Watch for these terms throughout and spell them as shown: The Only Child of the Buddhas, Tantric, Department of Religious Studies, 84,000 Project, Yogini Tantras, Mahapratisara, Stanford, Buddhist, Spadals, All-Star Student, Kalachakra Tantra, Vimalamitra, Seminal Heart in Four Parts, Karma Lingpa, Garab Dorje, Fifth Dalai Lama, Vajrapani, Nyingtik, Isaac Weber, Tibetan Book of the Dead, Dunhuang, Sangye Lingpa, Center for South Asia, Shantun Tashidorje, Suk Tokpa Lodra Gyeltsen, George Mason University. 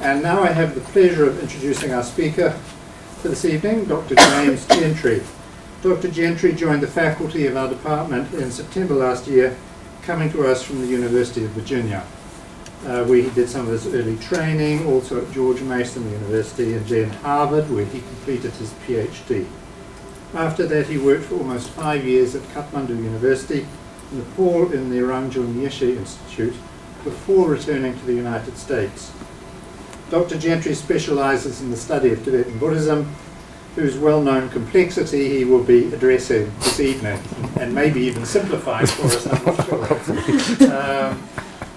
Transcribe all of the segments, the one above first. And now I have the pleasure of introducing our speaker for this evening, Dr. James Gentry. Dr. Gentry joined the faculty of our department in September last year, coming to us from the University of Virginia. We did some of his early training, also at George Mason University, and then Harvard, where he completed his PhD. After that, he worked for almost 5 years at Kathmandu University, Nepal, in the Rangjung Yeshe Institute, before returning to the United States. Dr. Gentry specializes in the study of Tibetan Buddhism, whose well-known complexity he will be addressing this evening, and maybe even simplifying for us, I'm not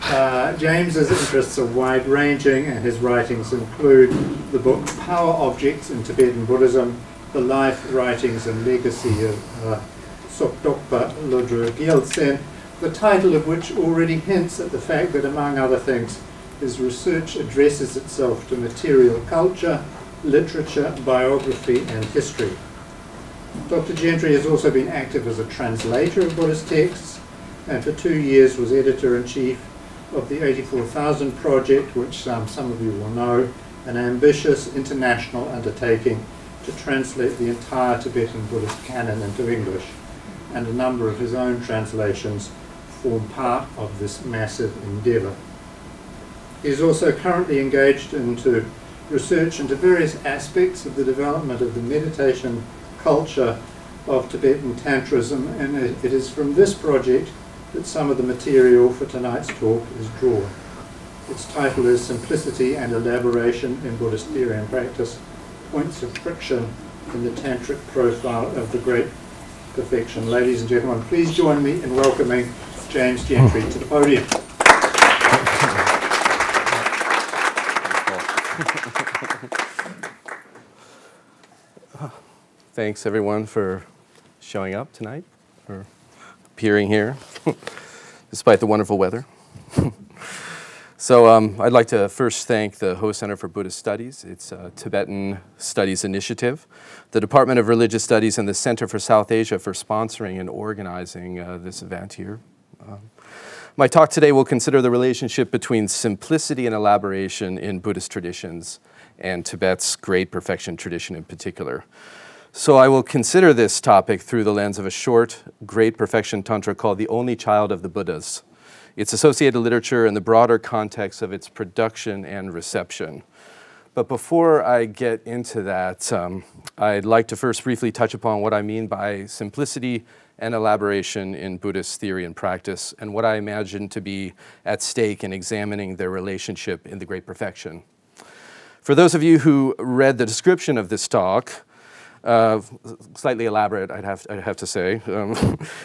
sure. James's interests are wide-ranging, and his writings include the book Power Objects in Tibetan Buddhism, the life, writings, and legacy of Suk Tokpa Lodra Gyeltsen, the title of which already hints at the fact that, among other things, his research addresses itself to material culture, literature, biography, and history. Dr. Gentry has also been active as a translator of Buddhist texts, and for 2 years was editor-in-chief of the 84,000 Project, which some of you will know, an ambitious international undertaking to translate the entire Tibetan Buddhist canon into English, and a number of his own translations form part of this massive endeavour. He is also currently engaged into research into various aspects of the development of the meditation culture of Tibetan Tantrism, and it is from this project that some of the material for tonight's talk is drawn. Its title is Simplicity and Elaboration in Buddhist Theory and Practice, Points of Friction in the Tantric Profile of the Great Perfection. Ladies and gentlemen, please join me in welcoming James Gentry to the podium. Thanks everyone for showing up tonight, for appearing here, despite the wonderful weather. So I'd like to first thank the Ho Center for Buddhist Studies. It's a Tibetan Studies Initiative, the Department of Religious Studies, and the Center for South Asia for sponsoring and organizing this event here. My talk today will consider the relationship between simplicity and elaboration in Buddhist traditions and Tibet's Great Perfection tradition in particular. So I will consider this topic through the lens of a short, Great Perfection Tantra called The Only Child of the Buddhas, its associated literature, and the broader context of its production and reception. But before I get into that, I'd like to first briefly touch upon what I mean by simplicity and elaboration in Buddhist theory and practice, and what I imagine to be at stake in examining their relationship in the Great Perfection. For those of you who read the description of this talk, slightly elaborate, I'd have to say.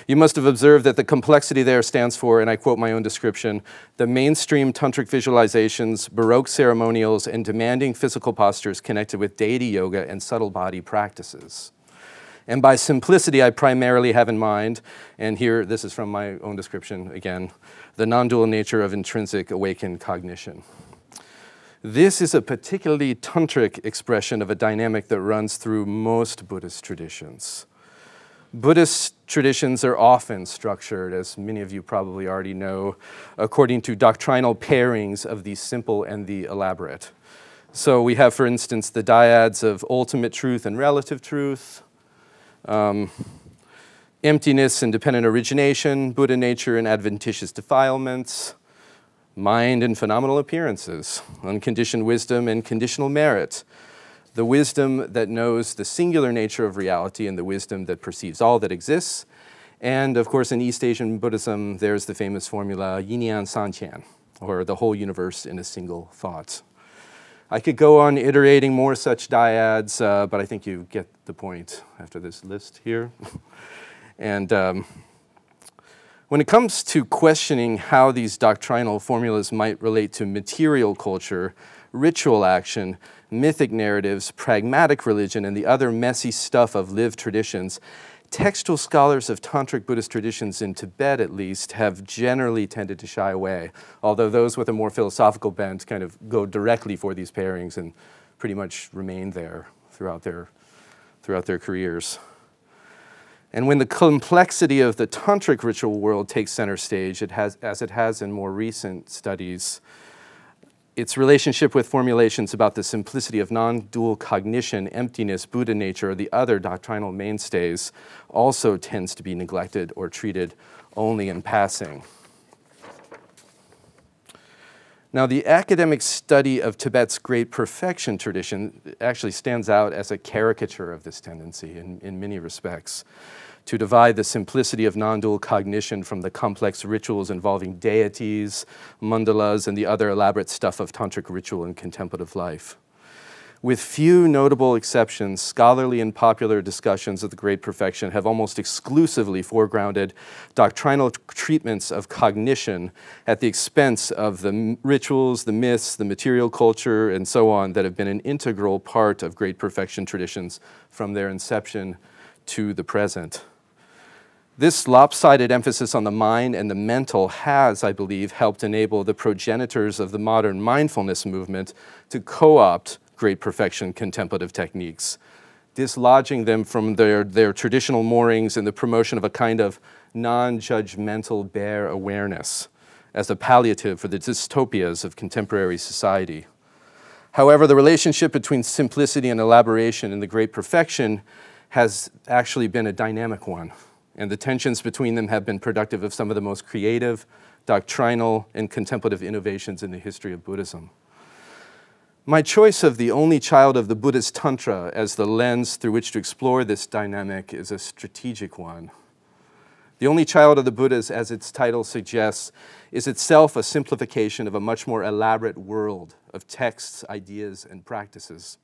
You must have observed that the complexity there stands for, and I quote my own description, the mainstream tantric visualizations, Baroque ceremonials, and demanding physical postures connected with deity yoga and subtle body practices. And by simplicity, I primarily have in mind, and here, this is from my own description again, the non-dual nature of intrinsic awakened cognition. This is a particularly tantric expression of a dynamic that runs through most Buddhist traditions. Buddhist traditions are often structured, as many of you probably already know, according to doctrinal pairings of the simple and the elaborate. So we have, for instance, the dyads of ultimate truth and relative truth, emptiness and dependent origination, Buddha nature and adventitious defilements, mind and phenomenal appearances, unconditioned wisdom and conditional merit, the wisdom that knows the singular nature of reality and the wisdom that perceives all that exists. And of course, in East Asian Buddhism, there's the famous formula Yinyan Santian, or the whole universe in a single thought. I could go on iterating more such dyads, but I think you get the point after this list here. And when it comes to questioning how these doctrinal formulas might relate to material culture, ritual action, mythic narratives, pragmatic religion, and the other messy stuff of lived traditions, textual scholars of tantric Buddhist traditions in Tibet, at least, have generally tended to shy away, although those with a more philosophical bent kind of go directly for these pairings and pretty much remain there throughout their careers. And when the complexity of the tantric ritual world takes center stage, it has, as it has in more recent studies, its relationship with formulations about the simplicity of non-dual cognition, emptiness, Buddha nature, or the other doctrinal mainstays also tends to be neglected or treated only in passing. Now, the academic study of Tibet's Great Perfection tradition actually stands out as a caricature of this tendency in many respects, to divide the simplicity of non-dual cognition from the complex rituals involving deities, mandalas, and the other elaborate stuff of tantric ritual and contemplative life. With few notable exceptions, scholarly and popular discussions of the Great Perfection have almost exclusively foregrounded doctrinal treatments of cognition at the expense of the rituals, the myths, the material culture, and so on that have been an integral part of Great Perfection traditions from their inception to the present. This lopsided emphasis on the mind and the mental has, I believe, helped enable the progenitors of the modern mindfulness movement to co-opt Great Perfection contemplative techniques, dislodging them from their traditional moorings in the promotion of a kind of non-judgmental bare awareness as a palliative for the dystopias of contemporary society. However, the relationship between simplicity and elaboration in the Great Perfection has actually been a dynamic one, and the tensions between them have been productive of some of the most creative, doctrinal, and contemplative innovations in the history of Buddhism. My choice of The Only Child of the Buddha's Tantra as the lens through which to explore this dynamic is a strategic one. The Only Child of the Buddhas, as its title suggests, is itself a simplification of a much more elaborate world of texts, ideas, and practices.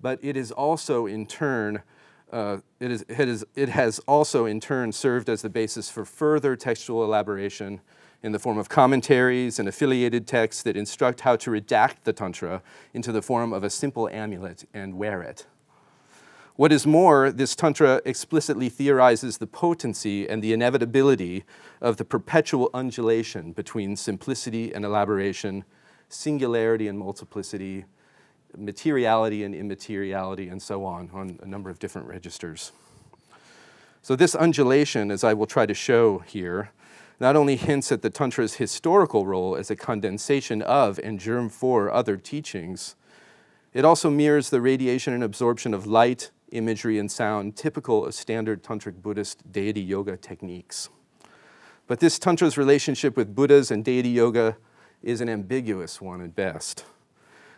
But it is also in turn, it has also in turn served as the basis for further textual elaboration in the form of commentaries and affiliated texts that instruct how to redact the Tantra into the form of a simple amulet and wear it. What is more, this Tantra explicitly theorizes the potency and the inevitability of the perpetual undulation between simplicity and elaboration, singularity and multiplicity, materiality and immateriality, and so on a number of different registers. So this undulation, as I will try to show here, not only hints at the Tantra's historical role as a condensation of and germ for other teachings, it also mirrors the radiation and absorption of light, imagery, and sound typical of standard Tantric Buddhist deity yoga techniques. But this Tantra's relationship with Buddhas and deity yoga is an ambiguous one at best.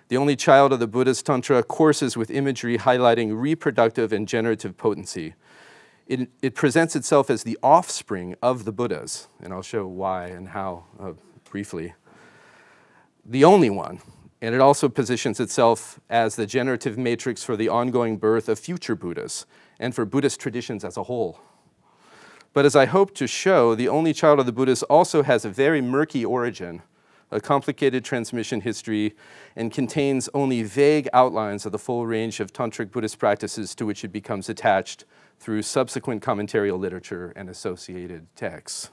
The Only Child of the Buddha's Tantra courses with imagery highlighting reproductive and generative potency. It presents itself as the offspring of the Buddhas, and I'll show why and how briefly. The only one, and it also positions itself as the generative matrix for the ongoing birth of future Buddhas and for Buddhist traditions as a whole. But as I hope to show, The Only Child of the Buddhas also has a very murky origin, a complicated transmission history, and contains only vague outlines of the full range of Tantric Buddhist practices to which it becomes attached through subsequent commentarial literature and associated texts.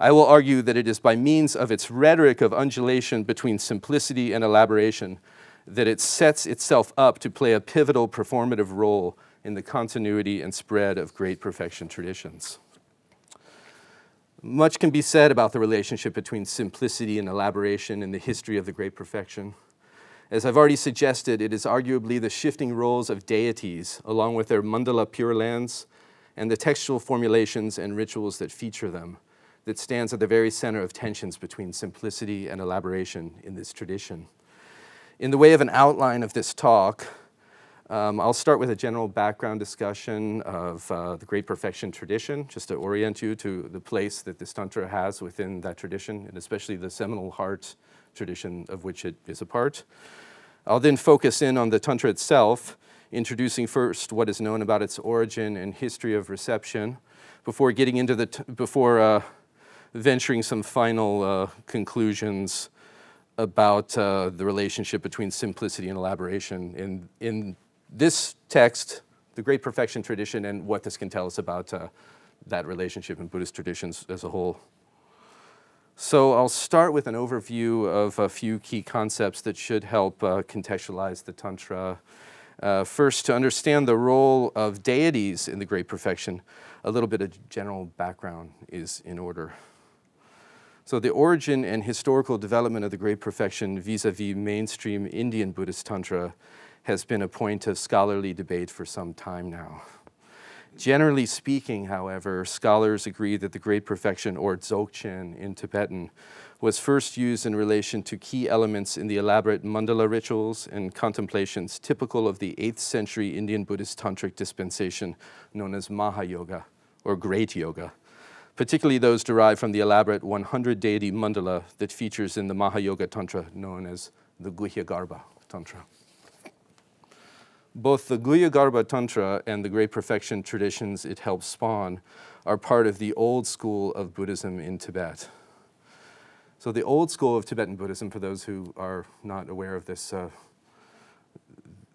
I will argue that it is by means of its rhetoric of undulation between simplicity and elaboration that it sets itself up to play a pivotal performative role in the continuity and spread of Great Perfection traditions. Much can be said about the relationship between simplicity and elaboration in the history of the Great Perfection. As I've already suggested, it is arguably the shifting roles of deities, along with their mandala pure lands, and the textual formulations and rituals that feature them, that stands at the very center of tensions between simplicity and elaboration in this tradition. In the way of an outline of this talk, I'll start with a general background discussion of the Great Perfection tradition, just to orient you to the place that this Tantra has within that tradition, and especially the Seminal Heart tradition of which it is a part. I'll then focus in on the Tantra itself, introducing first what is known about its origin and history of reception, before getting into the venturing some final conclusions about the relationship between simplicity and elaboration in this text, the Great Perfection tradition, and what this can tell us about that relationship in Buddhist traditions as a whole. So I'll start with an overview of a few key concepts that should help contextualize the Tantra. First, to understand the role of deities in the Great Perfection, a little bit of general background is in order. So the origin and historical development of the Great Perfection vis-a-vis mainstream Indian Buddhist Tantra has been a point of scholarly debate for some time now. Generally speaking, however, scholars agree that the Great Perfection, or Dzogchen in Tibetan, was first used in relation to key elements in the elaborate mandala rituals and contemplations typical of the 8th century Indian Buddhist Tantric dispensation known as Mahayoga, or Great Yoga, particularly those derived from the elaborate 100-deity mandala that features in the Mahayoga Tantra known as the Guhyagarbha Tantra. Both the Guhyagarbha Tantra and the Great Perfection traditions it helped spawn are part of the old school of Buddhism in Tibet. So the old school of Tibetan Buddhism, for those who are not aware of this,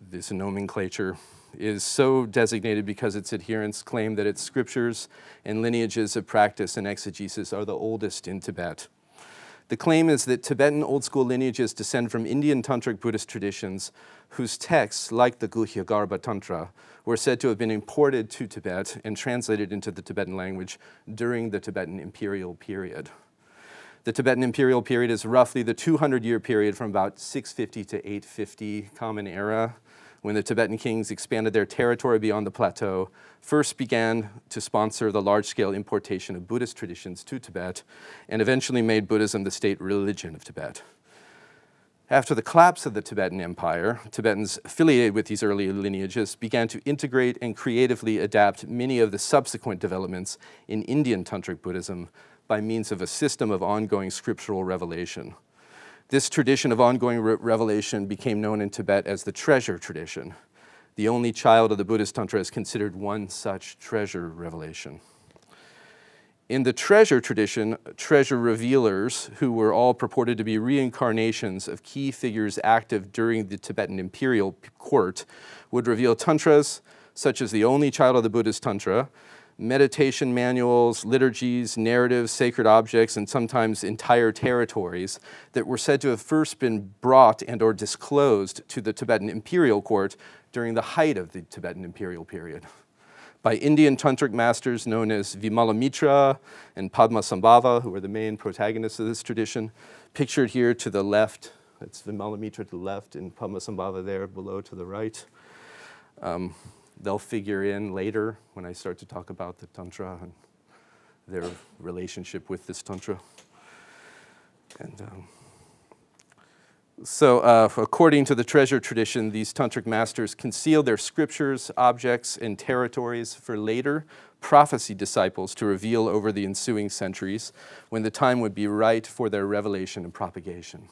this nomenclature, is so designated because its adherents claim that its scriptures and lineages of practice and exegesis are the oldest in Tibet. The claim is that Tibetan old school lineages descend from Indian Tantric Buddhist traditions whose texts, like the Guhyagarbha Tantra, were said to have been imported to Tibet and translated into the Tibetan language during the Tibetan imperial period. The Tibetan imperial period is roughly the 200-year period from about 650 to 850 Common Era, when the Tibetan kings expanded their territory beyond the plateau, first began to sponsor the large-scale importation of Buddhist traditions to Tibet, and eventually made Buddhism the state religion of Tibet. After the collapse of the Tibetan Empire, Tibetans affiliated with these early lineages began to integrate and creatively adapt many of the subsequent developments in Indian Tantric Buddhism by means of a system of ongoing scriptural revelation. This tradition of ongoing revelation became known in Tibet as the treasure tradition. The Only Child of the Buddhist Tantra is considered one such treasure revelation. In the treasure tradition, treasure revealers, who were all purported to be reincarnations of key figures active during the Tibetan imperial court, would reveal tantras such as the Only Child of the Buddhist Tantra, meditation manuals, liturgies, narratives, sacred objects, and sometimes entire territories that were said to have first been brought and or disclosed to the Tibetan imperial court during the height of the Tibetan imperial period by Indian tantric masters known as Vimalamitra and Padmasambhava, who are the main protagonists of this tradition, pictured here to the left. That's Vimalamitra to the left and Padmasambhava there below to the right. They'll figure in later when I start to talk about the Tantra and their relationship with this Tantra. And so according to the treasure tradition, these Tantric masters conceal their scriptures, objects, and territories for later prophecy disciples to reveal over the ensuing centuries when the time would be right for their revelation and propagation.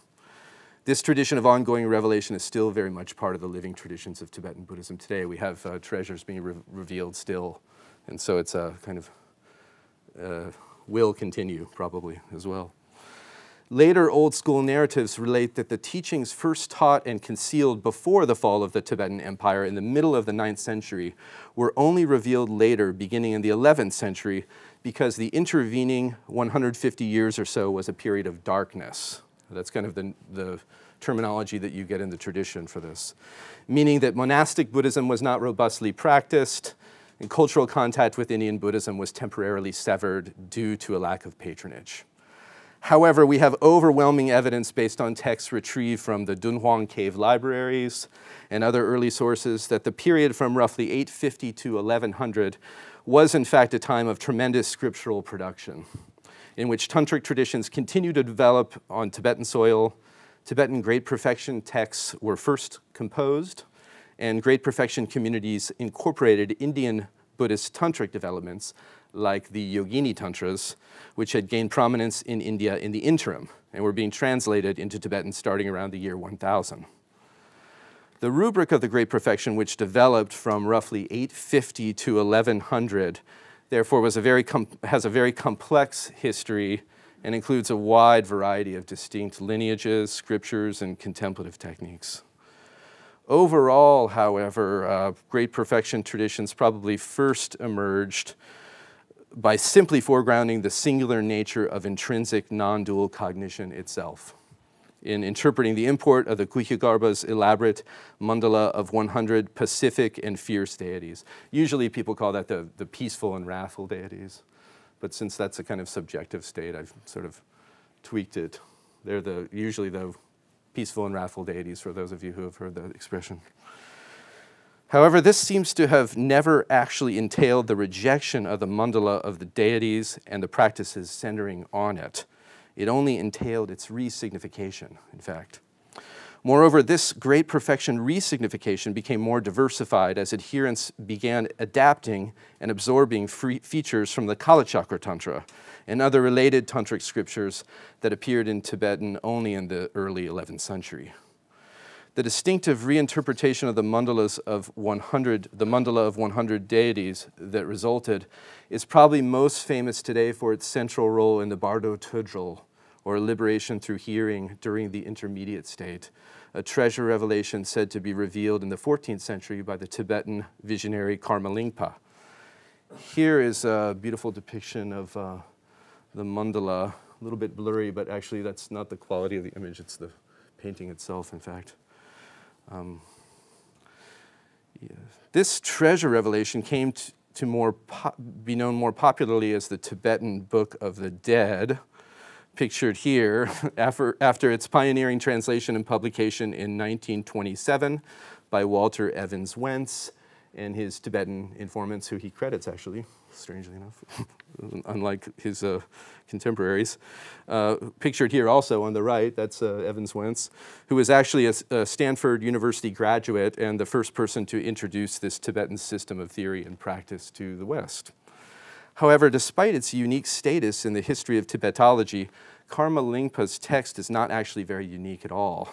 This tradition of ongoing revelation is still very much part of the living traditions of Tibetan Buddhism today. We have treasures being revealed still, and so it's a kind of will continue probably as well. Later old school narratives relate that the teachings first taught and concealed before the fall of the Tibetan Empire in the middle of the 9th century were only revealed later, beginning in the 11th century, because the intervening 150 years or so was a period of darkness. That's kind of the terminology that you get in the tradition for this, meaning that monastic Buddhism was not robustly practiced, and cultural contact with Indian Buddhism was temporarily severed due to a lack of patronage. However, we have overwhelming evidence based on texts retrieved from the Dunhuang cave libraries and other early sources that the period from roughly 850 to 1100 was in fact a time of tremendous scriptural production, in which Tantric traditions continue to develop on Tibetan soil. Tibetan Great Perfection texts were first composed, and Great Perfection communities incorporated Indian Buddhist Tantric developments like the Yogini Tantras, which had gained prominence in India in the interim and were being translated into Tibetan starting around the year 1000. The rubric of the Great Perfection, which developed from roughly 850 to 1100, therefore has a very complex history and includes a wide variety of distinct lineages, scriptures, and contemplative techniques. Overall, however, Great Perfection traditions probably first emerged by simply foregrounding the singular nature of intrinsic non-dual cognition itself in interpreting the import of the Guhyagarbha's elaborate mandala of 100 pacific and fierce deities. Usually people call that the peaceful and wrathful deities, but since that's a kind of subjective state, I've sort of tweaked it. They're the, usually the peaceful and wrathful deities, for those of you who have heard that expression. However, this seems to have never actually entailed the rejection of the mandala of the deities and the practices centering on it. It only entailed its resignification, in fact. Moreover, this great perfection resignification became more diversified as adherents began adapting and absorbing features from the Kalachakra Tantra and other related tantric scriptures that appeared in Tibetan only in the early 11th century. The distinctive reinterpretation of the mandala of 100 deities that resulted is probably most famous today for its central role in the Bardo Tujal, or liberation through hearing during the intermediate state, a treasure revelation said to be revealed in the 14th century by the Tibetan visionary Karma Lingpa. Here is a beautiful depiction of the mandala, a little bit blurry, but actually that's not the quality of the image, it's the painting itself, in fact. Yeah. This treasure revelation came to be known more popularly as the Tibetan Book of the Dead, pictured here, after its pioneering translation and publication in 1927 by Walter Evans-Wentz and his Tibetan informants, who he credits, actually, strangely enough, unlike his contemporaries. Pictured here also on the right, that's Evans-Wentz, who was actually a Stanford University graduate and the first person to introduce this Tibetan system of theory and practice to the West. However, despite its unique status in the history of Tibetology, Karma Lingpa's text is not actually very unique at all.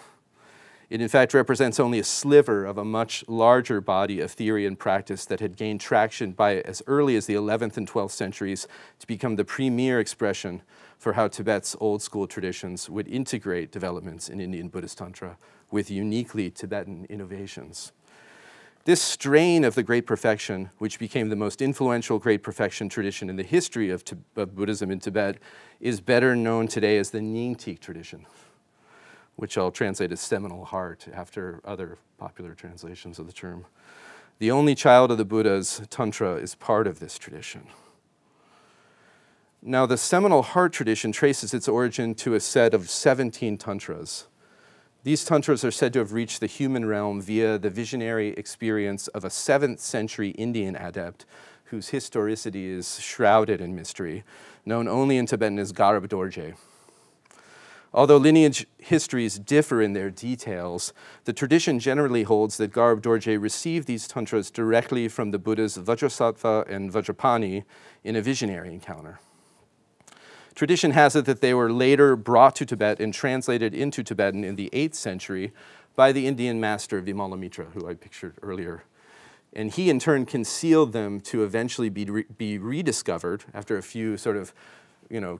It in fact represents only a sliver of a much larger body of theory and practice that had gained traction by as early as the 11th and 12th centuries to become the premier expression for how Tibet's old school traditions would integrate developments in Indian Buddhist Tantra with uniquely Tibetan innovations. This strain of the Great Perfection, which became the most influential Great Perfection tradition in the history of Buddhism in Tibet, is better known today as the Nyingtik tradition, which I'll translate as Seminal Heart after other popular translations of the term. The Only Child of the Buddhas, Tantra, is part of this tradition. Now, the Seminal Heart tradition traces its origin to a set of 17 tantras. These tantras are said to have reached the human realm via the visionary experience of a 7th century Indian adept whose historicity is shrouded in mystery, known only in Tibetan as Garab Dorje. Although lineage histories differ in their details, the tradition generally holds that Garab Dorje received these tantras directly from the Buddha's Vajrasattva and Vajrapani in a visionary encounter. Tradition has it that they were later brought to Tibet and translated into Tibetan in the 8th century by the Indian master Vimalamitra, who I pictured earlier. And he in turn concealed them to eventually be rediscovered after a few sort of,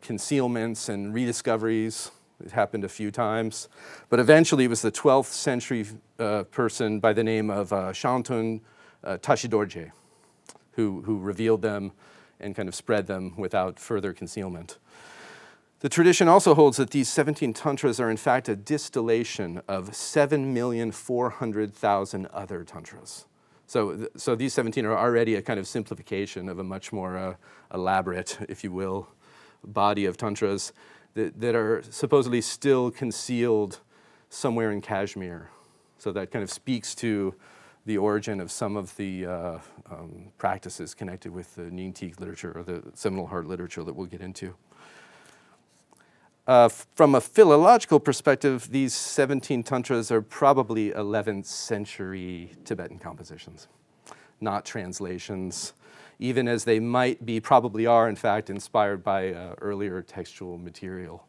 concealments and rediscoveries. It happened a few times. But eventually it was the 12th century person by the name of Shantun Tashidorje who revealed them and kind of spread them without further concealment. The tradition also holds that these 17 tantras are in fact a distillation of 7,400,000 other tantras. So these 17 are already a kind of simplification of a much more elaborate, if you will, body of tantras that are supposedly still concealed somewhere in Kashmir. So that kind of speaks to the origin of some of the practices connected with the Nyingtik literature or the Seminal Heart literature that we'll get into. From a philological perspective, these 17 tantras are probably 11th century Tibetan compositions, not translations, even as they might be, probably are in fact, inspired by earlier textual material.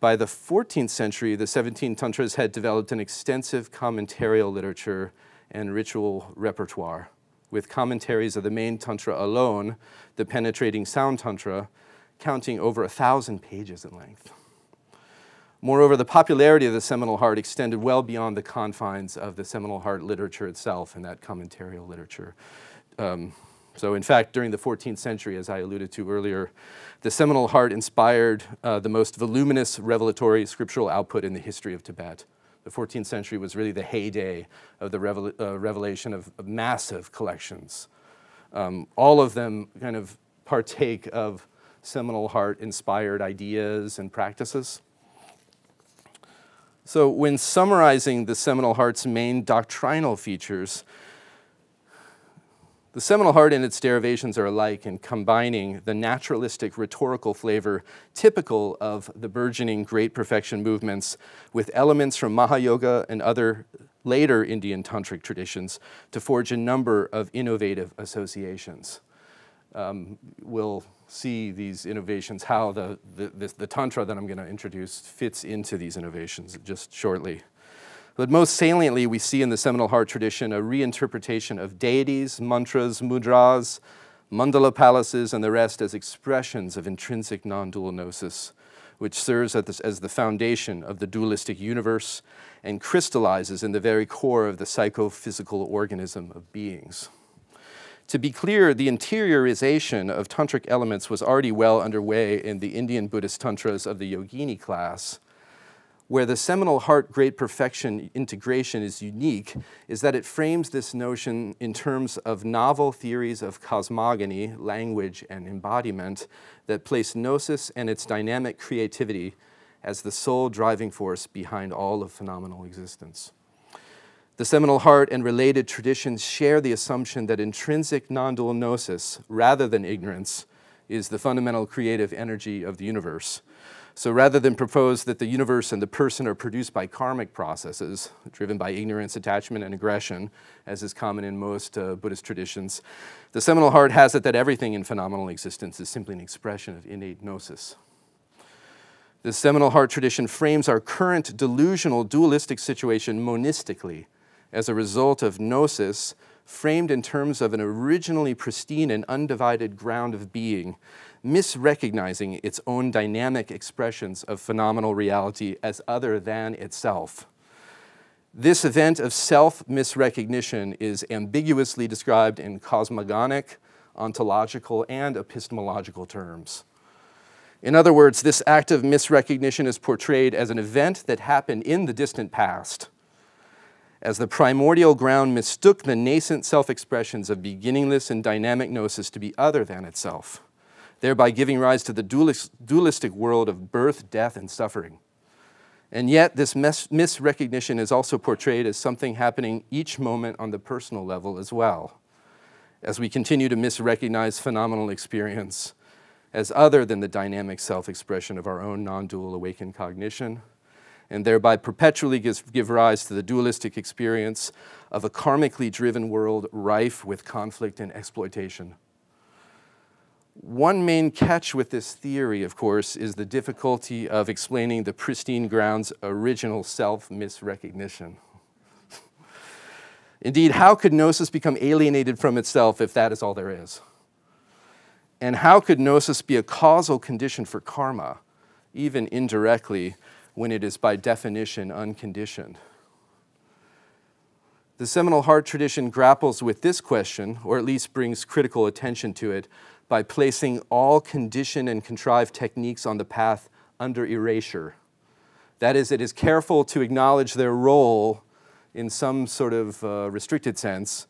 By the 14th century, the 17 tantras had developed an extensive commentarial literature and ritual repertoire, with commentaries of the main tantra alone, the Penetrating Sound Tantra, counting over 1,000 pages in length. Moreover, the popularity of the Seminal Heart extended well beyond the confines of the Seminal Heart literature itself and that commentarial literature. So in fact, during the 14th century, as I alluded to earlier, the Seminal Heart inspired the most voluminous revelatory scriptural output in the history of Tibet. The 14th century was really the heyday of the revelation of massive collections. All of them kind of partake of Seminal Heart-inspired ideas and practices. So when summarizing the Seminal Heart's main doctrinal features, the Seminal Heart and its derivations are alike in combining the naturalistic rhetorical flavor typical of the burgeoning Great Perfection movements with elements from Mahayoga and other later Indian Tantric traditions to forge a number of innovative associations. We'll see these innovations, how the Tantra that I'm going to introduce fits into these innovations just shortly. But most saliently, we see in the Seminal Heart tradition a reinterpretation of deities, mantras, mudras, mandala palaces, and the rest as expressions of intrinsic non-dual gnosis, which serves as the foundation of the dualistic universe and crystallizes in the very core of the psychophysical organism of beings. To be clear, the interiorization of tantric elements was already well underway in the Indian Buddhist tantras of the yogini class. Where the Seminal Heart Great Perfection integration is unique is that it frames this notion in terms of novel theories of cosmogony, language, and embodiment that place gnosis and its dynamic creativity as the sole driving force behind all of phenomenal existence. The Seminal Heart and related traditions share the assumption that intrinsic non-dual gnosis, rather than ignorance, is the fundamental creative energy of the universe. So rather than propose that the universe and the person are produced by karmic processes, driven by ignorance, attachment, and aggression, as is common in most Buddhist traditions, the Seminal Heart has it that everything in phenomenal existence is simply an expression of innate gnosis. The Seminal Heart tradition frames our current delusional dualistic situation monistically, as a result of gnosis framed in terms of an originally pristine and undivided ground of being, misrecognizing its own dynamic expressions of phenomenal reality as other than itself. This event of self-misrecognition is ambiguously described in cosmogonic, ontological, and epistemological terms. In other words, this act of misrecognition is portrayed as an event that happened in the distant past, as the primordial ground mistook the nascent self-expressions of beginningless and dynamic gnosis to be other than itself, thereby giving rise to the dualistic world of birth, death, and suffering. And yet, this misrecognition is also portrayed as something happening each moment on the personal level as well, as we continue to misrecognize phenomenal experience as other than the dynamic self-expression of our own non-dual awakened cognition, and thereby perpetually give rise to the dualistic experience of a karmically driven world rife with conflict and exploitation. One main catch with this theory, of course, is the difficulty of explaining the pristine ground's original self-misrecognition. Indeed, how could gnosis become alienated from itself if that is all there is? And how could gnosis be a causal condition for karma, even indirectly, when it is by definition unconditioned? The Seminal Heart tradition grapples with this question, or at least brings critical attention to it, by placing all conditioned and contrived techniques on the path under erasure. That is, it is careful to acknowledge their role in some sort of restricted sense,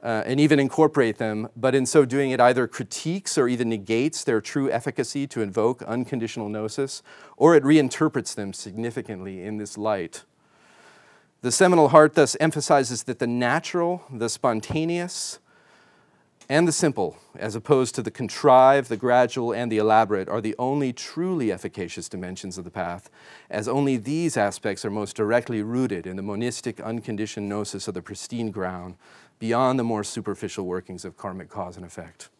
and even incorporate them, but in so doing it either critiques or even negates their true efficacy to invoke unconditional gnosis, or it reinterprets them significantly in this light. The Seminal Heart thus emphasizes that the natural, the spontaneous, and the simple, as opposed to the contrived, the gradual, and the elaborate, are the only truly efficacious dimensions of the path, as only these aspects are most directly rooted in the monistic, unconditioned gnosis of the pristine ground, beyond the more superficial workings of karmic cause and effect.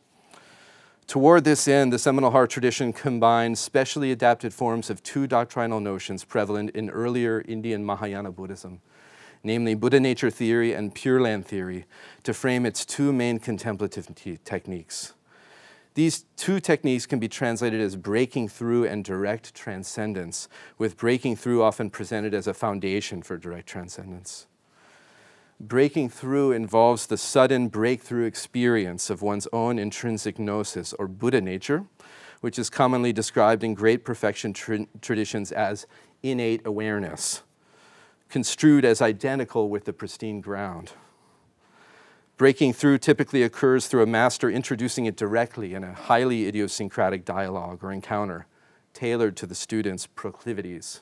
Toward this end, the Seminal Heart tradition combines specially adapted forms of two doctrinal notions prevalent in earlier Indian Mahayana Buddhism, namely Buddha nature theory and Pure Land theory, to frame its two main contemplative techniques. These two techniques can be translated as breaking through and direct transcendence, with breaking through often presented as a foundation for direct transcendence. Breaking through involves the sudden breakthrough experience of one's own intrinsic gnosis, or Buddha nature, which is commonly described in Great Perfection traditions as innate awareness, construed as identical with the pristine ground. Breaking through typically occurs through a master introducing it directly in a highly idiosyncratic dialogue or encounter tailored to the student's proclivities.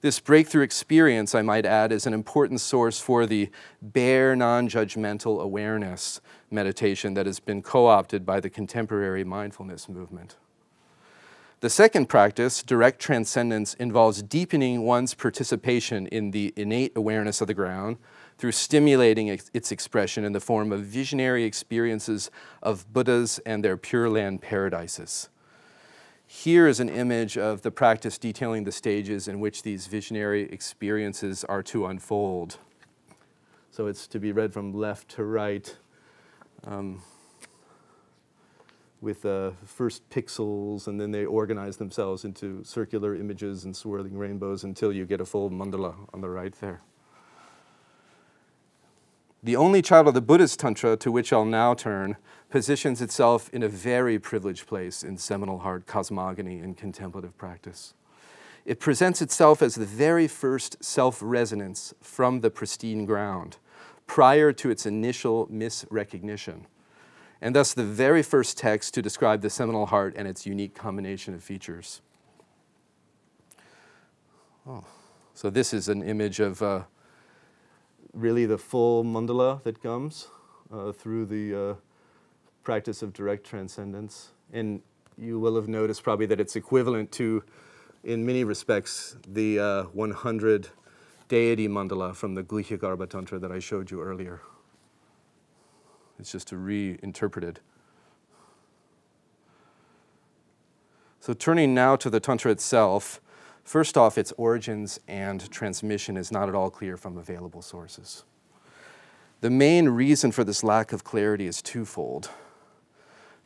This breakthrough experience, I might add, is an important source for the bare non-judgmental awareness meditation that has been co-opted by the contemporary mindfulness movement. The second practice, direct transcendence, involves deepening one's participation in the innate awareness of the ground through stimulating its expression in the form of visionary experiences of Buddhas and their Pure Land paradises. Here is an image of the practice detailing the stages in which these visionary experiences are to unfold. So it's to be read from left to right, with the first pixels, and then they organize themselves into circular images and swirling rainbows until you get a full mandala on the right there. The Only Child of the Buddhas Tantra, to which I'll now turn, positions itself in a very privileged place in seminal heart cosmogony and contemplative practice. It presents itself as the very first self-resonance from the pristine ground, prior to its initial misrecognition, and thus the very first text to describe the seminal heart and its unique combination of features. Oh, so this is an image of really the full mandala that comes through the practice of direct transcendence. And you will have noticed probably that it's equivalent to, in many respects, the 100 deity mandala from the Guhyagarbha Tantra that I showed you earlier. It's just reinterpreted. So turning now to the Tantra itself, first off, its origins and transmission is not at all clear from available sources. The main reason for this lack of clarity is twofold.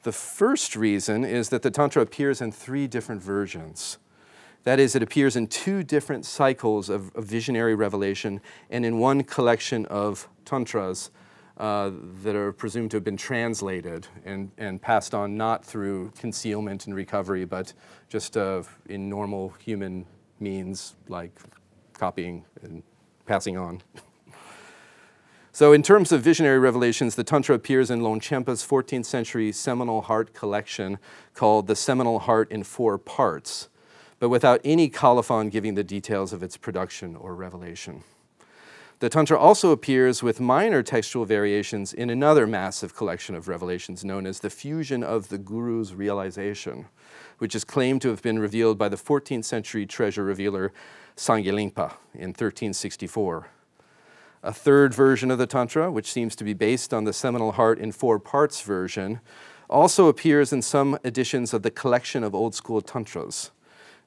The first reason is that the Tantra appears in three different versions. That is, it appears in two different cycles of visionary revelation and in one collection of Tantras that are presumed to have been translated and passed on not through concealment and recovery, but just in normal human means like copying and passing on. So in terms of visionary revelations, the Tantra appears in Longchenpa's 14th century Seminal Heart collection called The Seminal Heart in Four Parts, but without any colophon giving the details of its production or revelation. The Tantra also appears with minor textual variations in another massive collection of revelations known as the Fusion of the Guru's Realization, which is claimed to have been revealed by the 14th century treasure revealer Sangye Lingpa in 1364. A third version of the Tantra, which seems to be based on the Seminal Heart in Four Parts version, also appears in some editions of the collection of old school Tantras.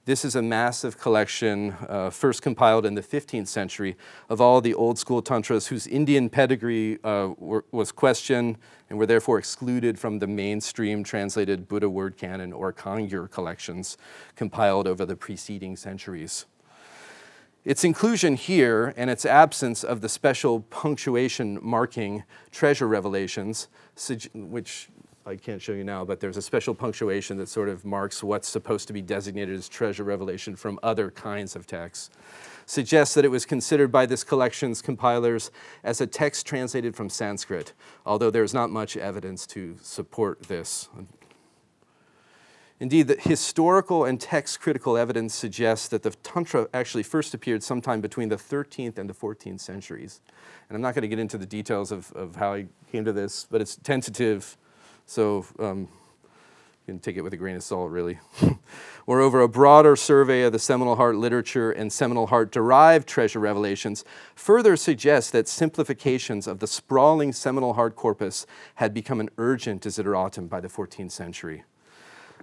This is a massive collection, first compiled in the 15th century, of all the old school Tantras whose Indian pedigree was questioned and were therefore excluded from the mainstream translated Buddha word canon or Kangyur collections compiled over the preceding centuries. Its inclusion here and its absence of the special punctuation marking treasure revelations, which I can't show you now, but there's a special punctuation that sort of marks what's supposed to be designated as treasure revelation from other kinds of texts, suggests that it was considered by this collection's compilers as a text translated from Sanskrit, although there's not much evidence to support this. Indeed, the historical and text-critical evidence suggests that the Tantra actually first appeared sometime between the 13th and the 14th centuries. And I'm not going to get into the details of how I came to this, but it's tentative. So you can take it with a grain of salt, really. Moreover, a broader survey of the seminal heart literature and seminal heart-derived treasure revelations further suggests that simplifications of the sprawling seminal heart corpus had become an urgent desideratum by the 14th century.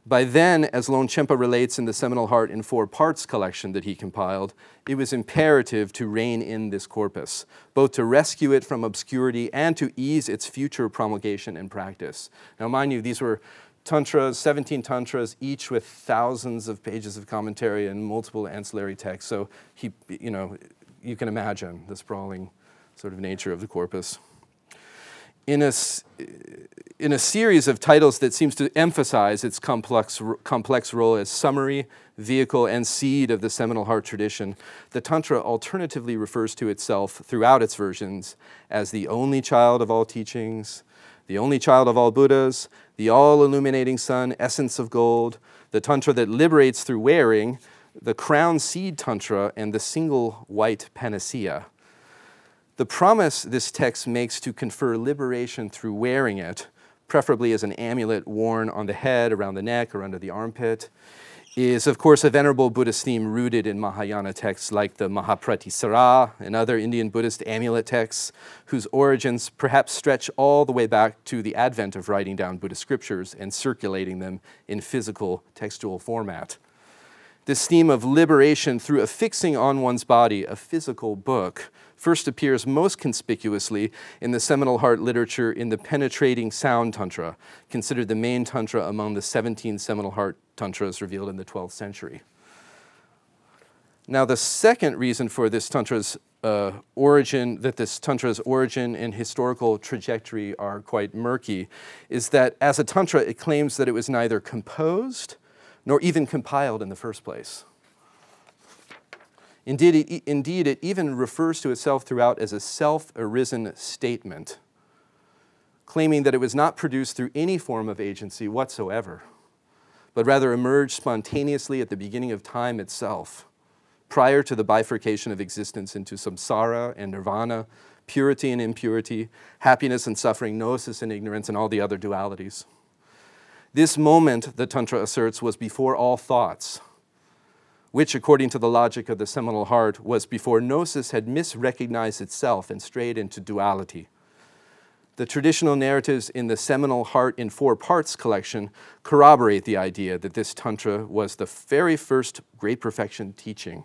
By then, as Longchenpa relates in the Seminal Heart in Four Parts collection that he compiled, it was imperative to rein in this corpus, both to rescue it from obscurity and to ease its future promulgation and practice. Now, mind you, these were tantras, 17 tantras, each with thousands of pages of commentary and multiple ancillary texts. So he, you know, you can imagine the sprawling sort of nature of the corpus. In a series of titles that seems to emphasize its complex role as summary vehicle and seed of the Seminal Heart tradition, the Tantra alternatively refers to itself throughout its versions as the only child of all teachings, the only child of all Buddhas, the all-illuminating sun, essence of gold, the Tantra that liberates through wearing, the crown seed Tantra, and the single white panacea. The promise this text makes to confer liberation through wearing it, preferably as an amulet worn on the head, around the neck, or under the armpit, is of course a venerable Buddhist theme rooted in Mahayana texts like the Mahapratisara and other Indian Buddhist amulet texts, whose origins perhaps stretch all the way back to the advent of writing down Buddhist scriptures and circulating them in physical textual format. This theme of liberation through affixing on one's body a physical book first appears most conspicuously in the Seminal Heart literature in the Penetrating Sound Tantra, considered the main tantra among the 17 Seminal Heart tantras revealed in the 12th century. Now, the second reason for this tantra's origin and historical trajectory are quite murky, is that as a tantra, it claims that it was neither composed nor even compiled in the first place. Indeed, it even refers to itself throughout as a self-arisen statement, claiming that it was not produced through any form of agency whatsoever, but rather emerged spontaneously at the beginning of time itself, prior to the bifurcation of existence into samsara and nirvana, purity and impurity, happiness and suffering, gnosis and ignorance, and all the other dualities. This moment, the Tantra asserts, was before all thoughts, which, according to the logic of the Seminal Heart, was before gnosis had misrecognized itself and strayed into duality. The traditional narratives in the Seminal Heart in Four Parts collection corroborate the idea that this Tantra was the very first Great Perfection teaching,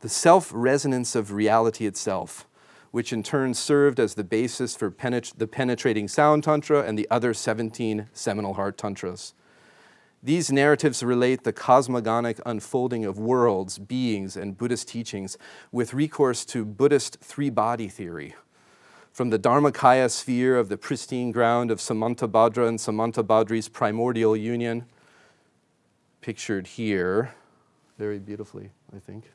the self-resonance of reality itself, which in turn served as the basis for the Penetrating Sound Tantra and the other 17 Seminal Heart Tantras. These narratives relate the cosmogonic unfolding of worlds, beings, and Buddhist teachings with recourse to Buddhist three-body theory. From the Dharmakaya sphere of the pristine ground of Samantabhadra and Samantabhadri's primordial union, pictured here very beautifully, I think,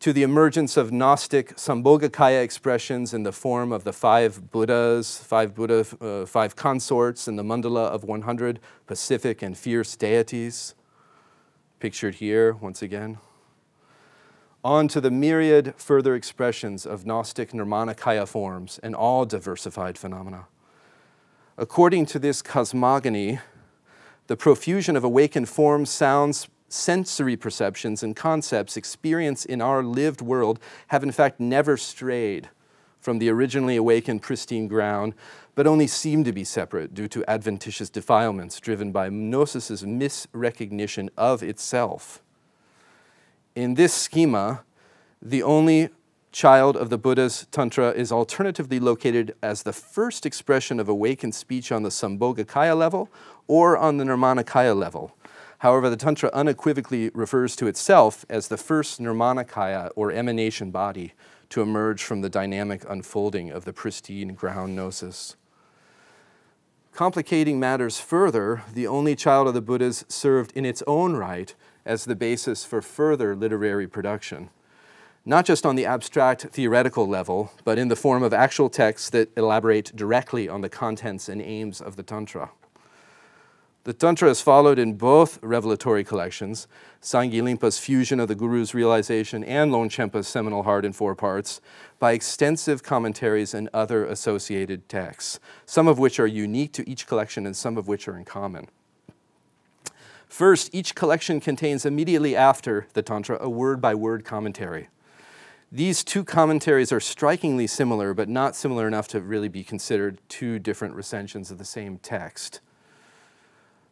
to the emergence of Gnostic Sambhogakaya expressions in the form of the five Buddhas, five consorts, and the mandala of 100 pacific and fierce deities, pictured here once again. On to the myriad further expressions of Gnostic Nirmanakaya forms and all diversified phenomena. According to this cosmogony, the profusion of awakened forms, sounds, sensory perceptions and concepts experienced in our lived world have in fact never strayed from the originally awakened pristine ground, but only seem to be separate due to adventitious defilements driven by gnosis's misrecognition of itself. In this schema, the only child of the Buddha's Tantra is alternatively located as the first expression of awakened speech on the Sambhogakaya level or on the Nirmanakaya level. However, the Tantra unequivocally refers to itself as the first Nirmanakaya, or emanation body, to emerge from the dynamic unfolding of the pristine ground gnosis. Complicating matters further, the only child of the Buddhas served in its own right as the basis for further literary production, not just on the abstract theoretical level, but in the form of actual texts that elaborate directly on the contents and aims of the Tantra. The Tantra is followed in both revelatory collections, Sangye Lingpa's Fusion of the Guru's Realization and Longchenpa's Seminal Heart in Four Parts, by extensive commentaries and other associated texts, some of which are unique to each collection and some of which are in common. First, each collection contains immediately after the Tantra a word-by-word commentary. These two commentaries are strikingly similar, but not similar enough to really be considered two different recensions of the same text.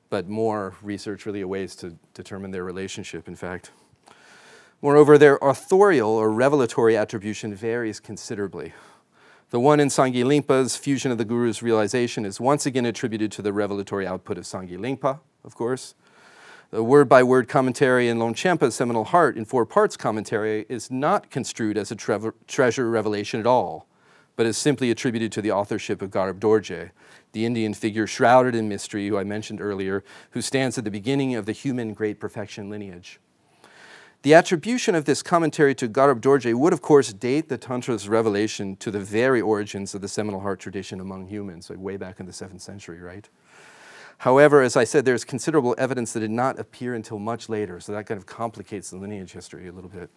But more research really awaits to determine their relationship, in fact. Moreover, their authorial or revelatory attribution varies considerably. The one in Sangye Lingpa's Fusion of the Guru's Realization is once again attributed to the revelatory output of Sangye Lingpa, of course. The word-by-word commentary in Longchenpa's Seminal Heart in Four Parts commentary is not construed as a treasure revelation at all, but is simply attributed to the authorship of Garab Dorje, the Indian figure shrouded in mystery who I mentioned earlier, who stands at the beginning of the human Great Perfection lineage. The attribution of this commentary to Garab Dorje would, of course, date the Tantra's revelation to the very origins of the Seminal Heart tradition among humans, like way back in the 7th century, right? However, as I said, there's considerable evidence that did not appear until much later, so that kind of complicates the lineage history a little bit.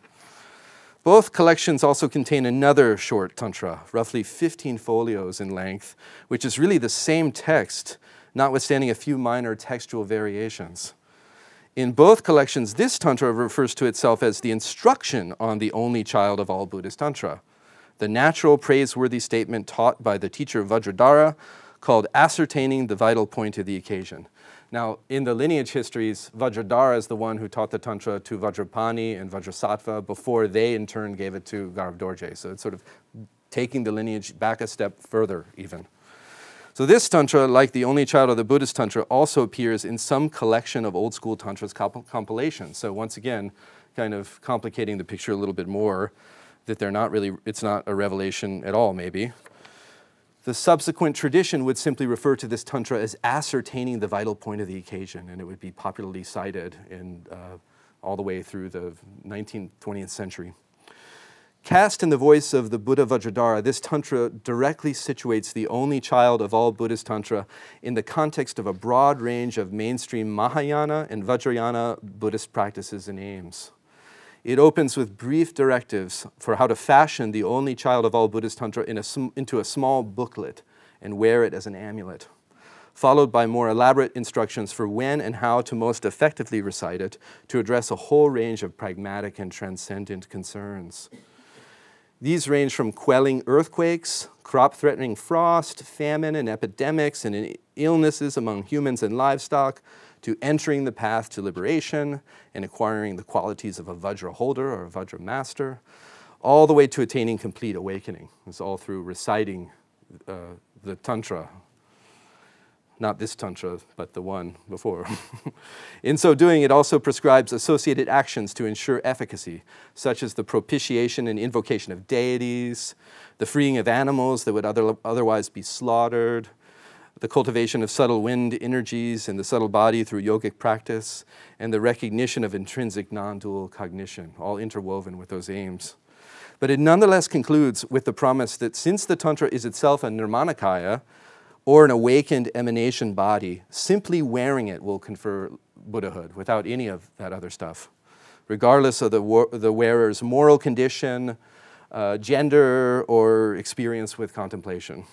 Both collections also contain another short Tantra, roughly 15 folios in length, which is really the same text, notwithstanding a few minor textual variations. In both collections, this Tantra refers to itself as the instruction on the only child of all Buddhist Tantra, the natural praiseworthy statement taught by the teacher Vajradhara, called ascertaining the vital point of the occasion. Now, in the lineage histories, Vajradhara is the one who taught the Tantra to Vajrapani and Vajrasattva before they, in turn, gave it to Garab Dorje. So it's sort of taking the lineage back a step further, even. So this Tantra, like the only child of the Buddhist Tantra, also appears in some collection of old-school Tantra's compilations. So once again, kind of complicating the picture a little bit more, that they're not really, it's not a revelation at all, maybe. The subsequent tradition would simply refer to this Tantra as ascertaining the vital point of the occasion, and it would be popularly cited in, all the way through the 19th, 20th century. Cast in the voice of the Buddha Vajradhara, this Tantra directly situates the only child of all Buddhist Tantra in the context of a broad range of mainstream Mahayana and Vajrayana Buddhist practices and aims. It opens with brief directives for how to fashion the only child of all Buddhist Tantra into a small booklet and wear it as an amulet, followed by more elaborate instructions for when and how to most effectively recite it to address a whole range of pragmatic and transcendent concerns. These range from quelling earthquakes, crop-threatening frost, famine and epidemics and illnesses among humans and livestock, to entering the path to liberation and acquiring the qualities of a Vajra holder or a Vajra master, all the way to attaining complete awakening. It's all through reciting the Tantra. Not this Tantra, but the one before. In so doing, it also prescribes associated actions to ensure efficacy, such as the propitiation and invocation of deities, the freeing of animals that would otherwise be slaughtered, the cultivation of subtle wind energies in the subtle body through yogic practice, and the recognition of intrinsic non-dual cognition, all interwoven with those aims. But it nonetheless concludes with the promise that since the Tantra is itself a nirmanakaya, or an awakened emanation body, simply wearing it will confer Buddhahood without any of that other stuff, regardless of the wearer's moral condition, gender, or experience with contemplation.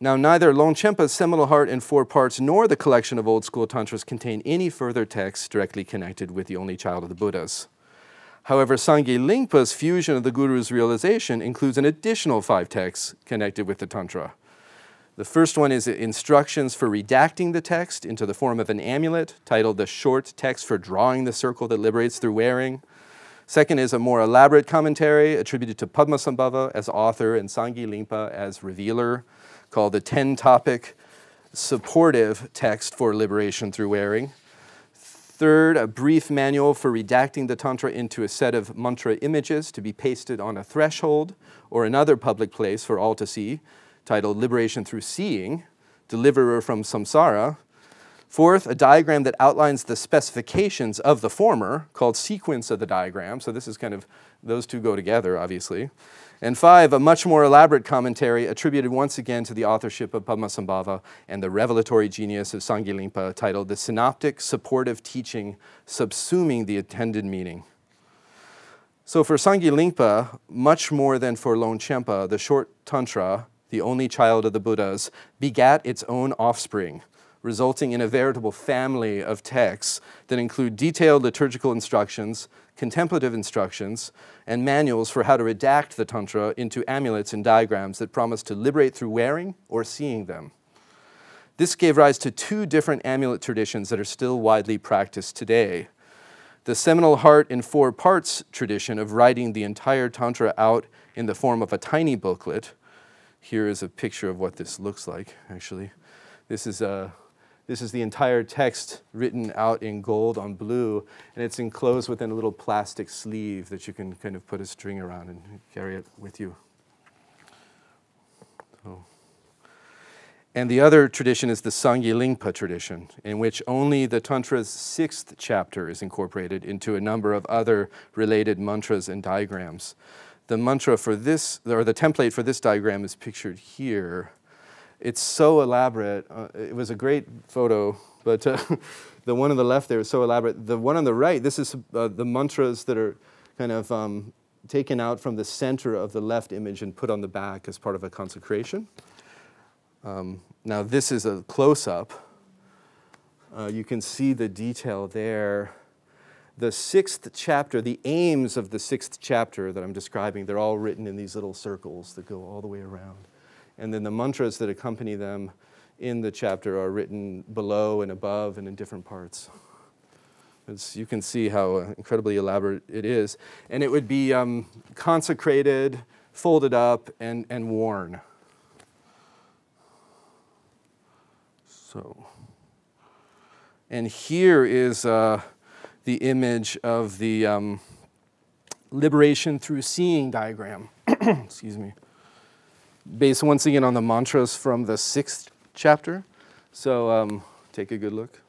Now, neither Longchenpa's Seminal Heart in Four Parts nor the collection of old school Tantras contain any further texts directly connected with the only child of the Buddhas. However, Sangye Lingpa's Fusion of the Guru's Realization includes an additional 5 texts connected with the Tantra. The first one is instructions for redacting the text into the form of an amulet, titled the Short Text for Drawing the Circle that Liberates Through Wearing. Second is a more elaborate commentary attributed to Padmasambhava as author and Sangye Lingpa as revealer, called the 10-topic supportive text for liberation through wearing. Third, a brief manual for redacting the Tantra into a set of mantra images to be pasted on a threshold or another public place for all to see, titled Liberation Through Seeing, Deliverer from Samsara. Fourth, a diagram that outlines the specifications of the former, called Sequence of the Diagram. So this is kind of, those two go together, obviously. And 5, a much more elaborate commentary attributed once again to the authorship of Padmasambhava and the revelatory genius of Sangye Lingpa, titled The Synoptic Supportive Teaching Subsuming the Intended Meaning. So for Sangye Lingpa, much more than for Longchenpa, the short Tantra, the only child of the Buddhas, begat its own offspring, resulting in a veritable family of texts that include detailed liturgical instructions, contemplative instructions, and manuals for how to redact the Tantra into amulets and diagrams that promise to liberate through wearing or seeing them. This gave rise to 2 different amulet traditions that are still widely practiced today. The Seminal Heart in Four Parts tradition of writing the entire Tantra out in the form of a tiny booklet. Here is a picture of what this looks like, actually. This is the entire text written out in gold on blue, and it's enclosed within a little plastic sleeve that you can kind of put a string around and carry it with you. Oh. And the other tradition is the Sangye Lingpa tradition, in which only the Tantra's 6th chapter is incorporated into a number of other related mantras and diagrams. The mantra for this, or the template for this diagram, is pictured here. It's so elaborate. It was a great photo, but the one on the left there is so elaborate. The one on the right, this is the mantras that are kind of taken out from the center of the left image and put on the back as part of a consecration. Now this is a close-up. You can see the detail there. The 6th chapter, the aims of the 6th chapter that I'm describing, they're all written in these little circles that go all the way around. And then the mantras that accompany them in the chapter are written below and above and in different parts. As you can see how incredibly elaborate it is. And it would be consecrated, folded up, and worn. So, and here is the image of the liberation through seeing diagram. Excuse me. Based once again on the mantras from the 6th chapter. So take a good look.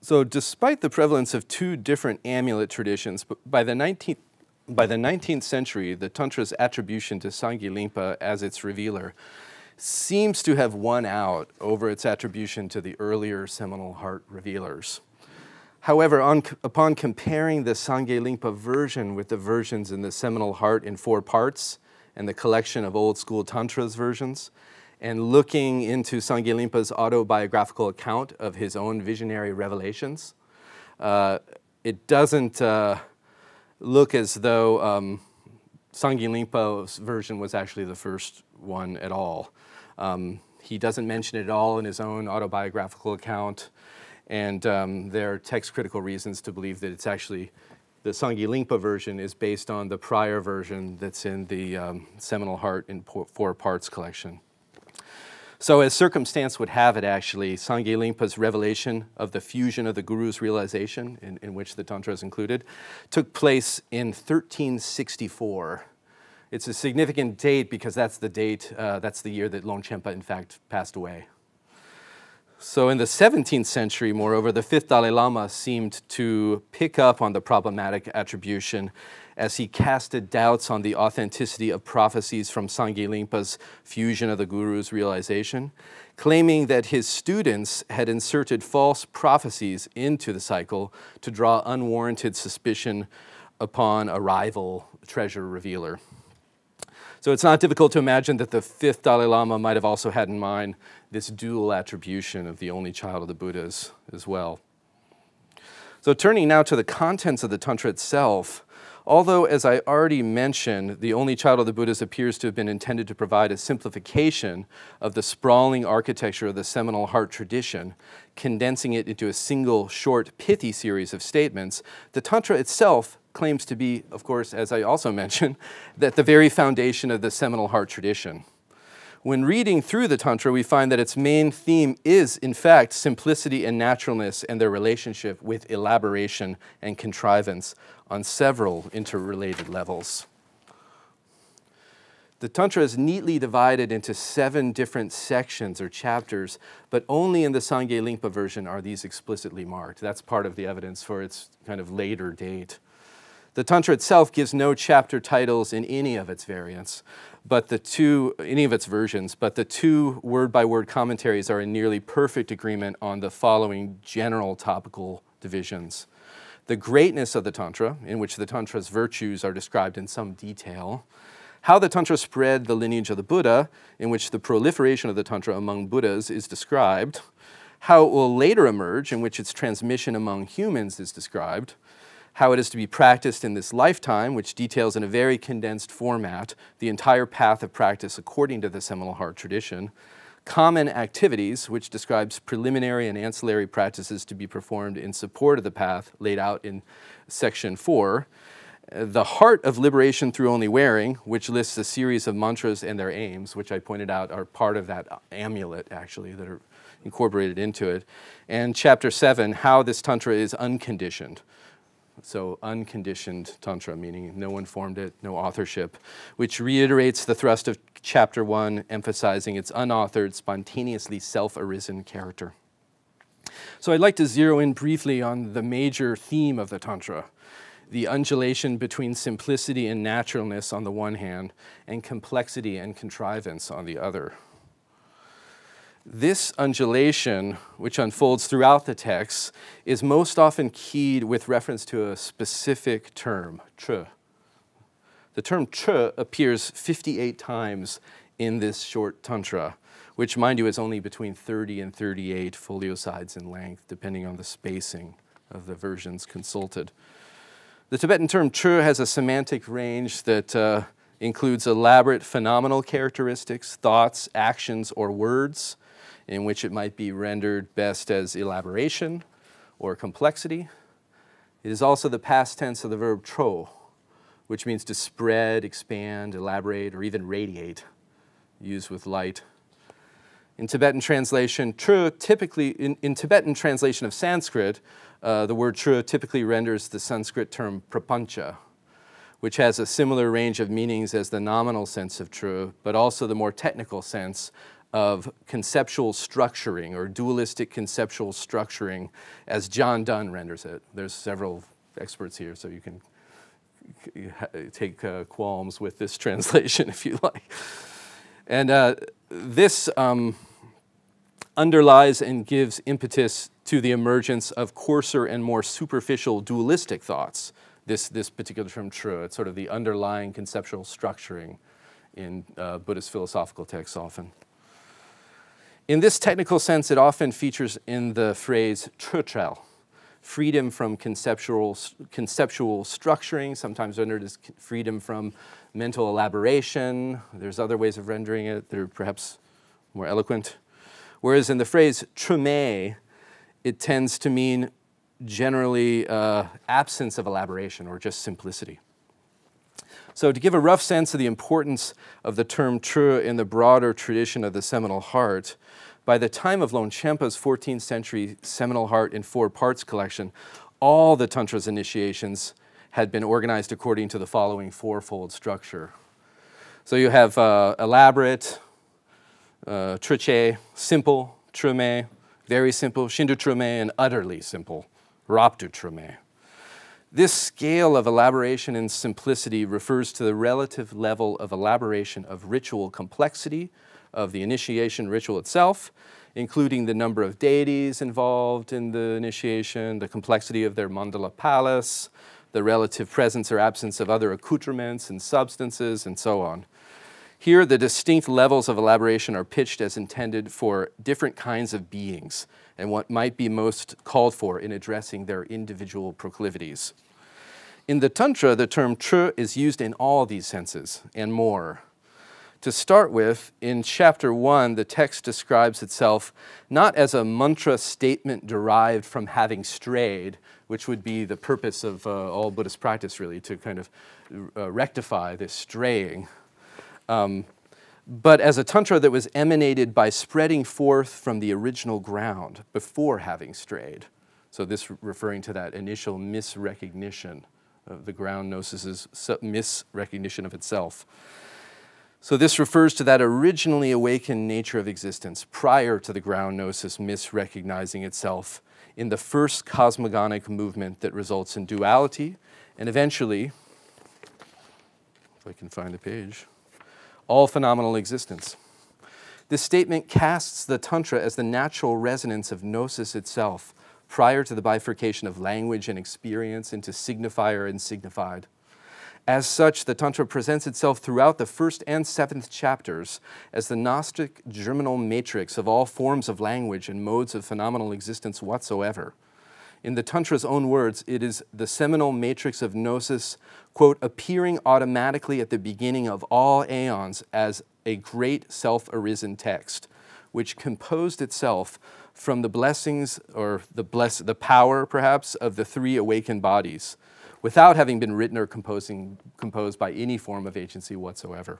So despite the prevalence of two different amulet traditions, by the 19th century, the Tantra's attribution to Sangye Lingpa as its revealer seems to have won out over its attribution to the earlier Seminal Heart revealers. However, upon comparing the Sangye Lingpa version with the versions in the Seminal Heart in Four Parts and the collection of old school Tantra's versions, and looking into Sangye Lingpa's autobiographical account of his own visionary revelations, it doesn't look as though Sangye Lingpa's version was actually the first one at all. He doesn't mention it at all in his own autobiographical account, and there are text-critical reasons to believe that it's actually the Sangye Lingpa version is based on the prior version that's in the Seminal Heart in Four Parts collection. So as circumstance would have it, actually, Sangye Lingpa's revelation of the fusion of the Guru's realization, in which the Tantra is included, took place in 1364. It's a significant date because that's the date, that's the year that Longchenpa, in fact, passed away. So in the 17th century, moreover, the Fifth Dalai Lama seemed to pick up on the problematic attribution as he casted doubts on the authenticity of prophecies from Sangye Lingpa's fusion of the Guru's realization, claiming that his students had inserted false prophecies into the cycle to draw unwarranted suspicion upon a rival treasure revealer. So it's not difficult to imagine that the 5th Dalai Lama might have also had in mind this dual attribution of the only child of the Buddhas as well. So turning now to the contents of the Tantra itself, although, as I already mentioned, the only child of the Buddhas appears to have been intended to provide a simplification of the sprawling architecture of the Seminal Heart tradition, condensing it into a single, short, pithy series of statements, the Tantra itself claims to be, of course, as I also mentioned, that the very foundation of the Seminal Heart tradition. When reading through the Tantra, we find that its main theme is, in fact, simplicity and naturalness and their relationship with elaboration and contrivance on several interrelated levels. The Tantra is neatly divided into 7 different sections or chapters, but only in the Sangye Lingpa version are these explicitly marked. That's part of the evidence for its kind of later date. The Tantra itself gives no chapter titles in any of its variants, but the two word-by-word commentaries are in nearly perfect agreement on the following general topical divisions. The greatness of the Tantra, in which the Tantra's virtues are described in some detail. How the Tantra spread the lineage of the Buddha, in which the proliferation of the Tantra among Buddhas is described. How it will later emerge, in which its transmission among humans is described. How it is to be practiced in this lifetime, which details in a very condensed format the entire path of practice according to the Seminal Heart tradition. Common activities, which describes preliminary and ancillary practices to be performed in support of the path laid out in section 4. The heart of liberation through only wearing, which lists a series of mantras and their aims, which I pointed out are part of that amulet, actually, that are incorporated into it. And chapter 7, how this Tantra is unconditioned, So unconditioned Tantra, meaning no one formed it, no authorship, which reiterates the thrust of Chapter 1, emphasizing its unauthored, spontaneously self-arisen character. So I'd like to zero in briefly on the major theme of the Tantra, the undulation between simplicity and naturalness on the one hand, and complexity and contrivance on the other. This undulation, which unfolds throughout the text, is most often keyed with reference to a specific term, tr. The term tr appears 58 times in this short Tantra, which, mind you, is only between 30 and 38 foliosides in length, depending on the spacing of the versions consulted. The Tibetan term tr has a semantic range that includes elaborate phenomenal characteristics, thoughts, actions, or words, in which it might be rendered best as elaboration or complexity. It is also the past tense of the verb tro, which means to spread, expand, elaborate, or even radiate, used with light. In Tibetan translation, tro typically, in Tibetan translation of Sanskrit, the word tro typically renders the Sanskrit term prapancha, which has a similar range of meanings as the nominal sense of tro, but also the more technical sense of conceptual structuring or dualistic conceptual structuring, as John Donne renders it. There's several experts here, so you can take qualms with this translation if you like. And this underlies and gives impetus to the emergence of coarser and more superficial dualistic thoughts. This particular term tro, it's sort of the underlying conceptual structuring in Buddhist philosophical texts often. In this technical sense, it often features in the phrase trötrel, freedom from conceptual structuring, sometimes rendered as freedom from mental elaboration. There's other ways of rendering it that are perhaps more eloquent. Whereas in the phrase trume, it tends to mean generally absence of elaboration or just simplicity. So to give a rough sense of the importance of the term tru in the broader tradition of the Seminal Heart, by the time of Longchenpa's 14th century Seminal Heart in Four Parts collection, all the Tantra's initiations had been organized according to the following fourfold structure. So you have elaborate, truche, simple, trume, very simple, shindu trume, and utterly simple, raptu trume. This scale of elaboration and simplicity refers to the relative level of elaboration of ritual complexity, of the initiation ritual itself, including the number of deities involved in the initiation, the complexity of their mandala palace, the relative presence or absence of other accoutrements and substances, and so on. Here, the distinct levels of elaboration are pitched as intended for different kinds of beings and what might be most called for in addressing their individual proclivities. In the Tantra, the term tru is used in all these senses and more. To start with, in Chapter 1, the text describes itself not as a mantra statement derived from having strayed, which would be the purpose of all Buddhist practice, really, to kind of rectify this straying, but as a Tantra that was emanated by spreading forth from the original ground before having strayed. So this referring to that initial misrecognition of the ground gnosis's misrecognition of itself. So this refers to that originally awakened nature of existence prior to the ground gnosis misrecognizing itself in the first cosmogonic movement that results in duality and eventually, if I can find the page, all phenomenal existence. This statement casts the Tantra as the natural resonance of gnosis itself prior to the bifurcation of language and experience into signifier and signified. As such, the Tantra presents itself throughout the first and seventh chapters as the Gnostic germinal matrix of all forms of language and modes of phenomenal existence whatsoever. In the Tantra's own words, it is the seminal matrix of gnosis, quote, appearing automatically at the beginning of all aeons as a great self-arisen text, which composed itself from the blessings or the power, perhaps, of the three awakened bodies, without having been written or composed by any form of agency whatsoever.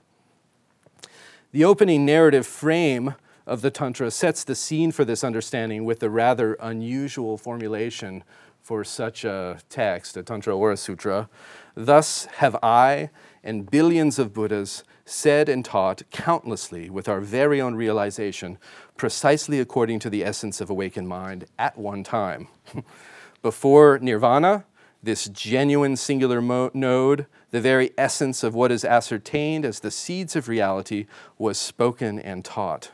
The opening narrative frame of the Tantra sets the scene for this understanding with the rather unusual formulation for such a text, a Tantra or a Sutra. Thus have I and billions of Buddhas said and taught countlessly with our very own realization, precisely according to the essence of awakened mind at one time. Before nirvana, this genuine singular node, the very essence of what is ascertained as the seeds of reality, was spoken and taught.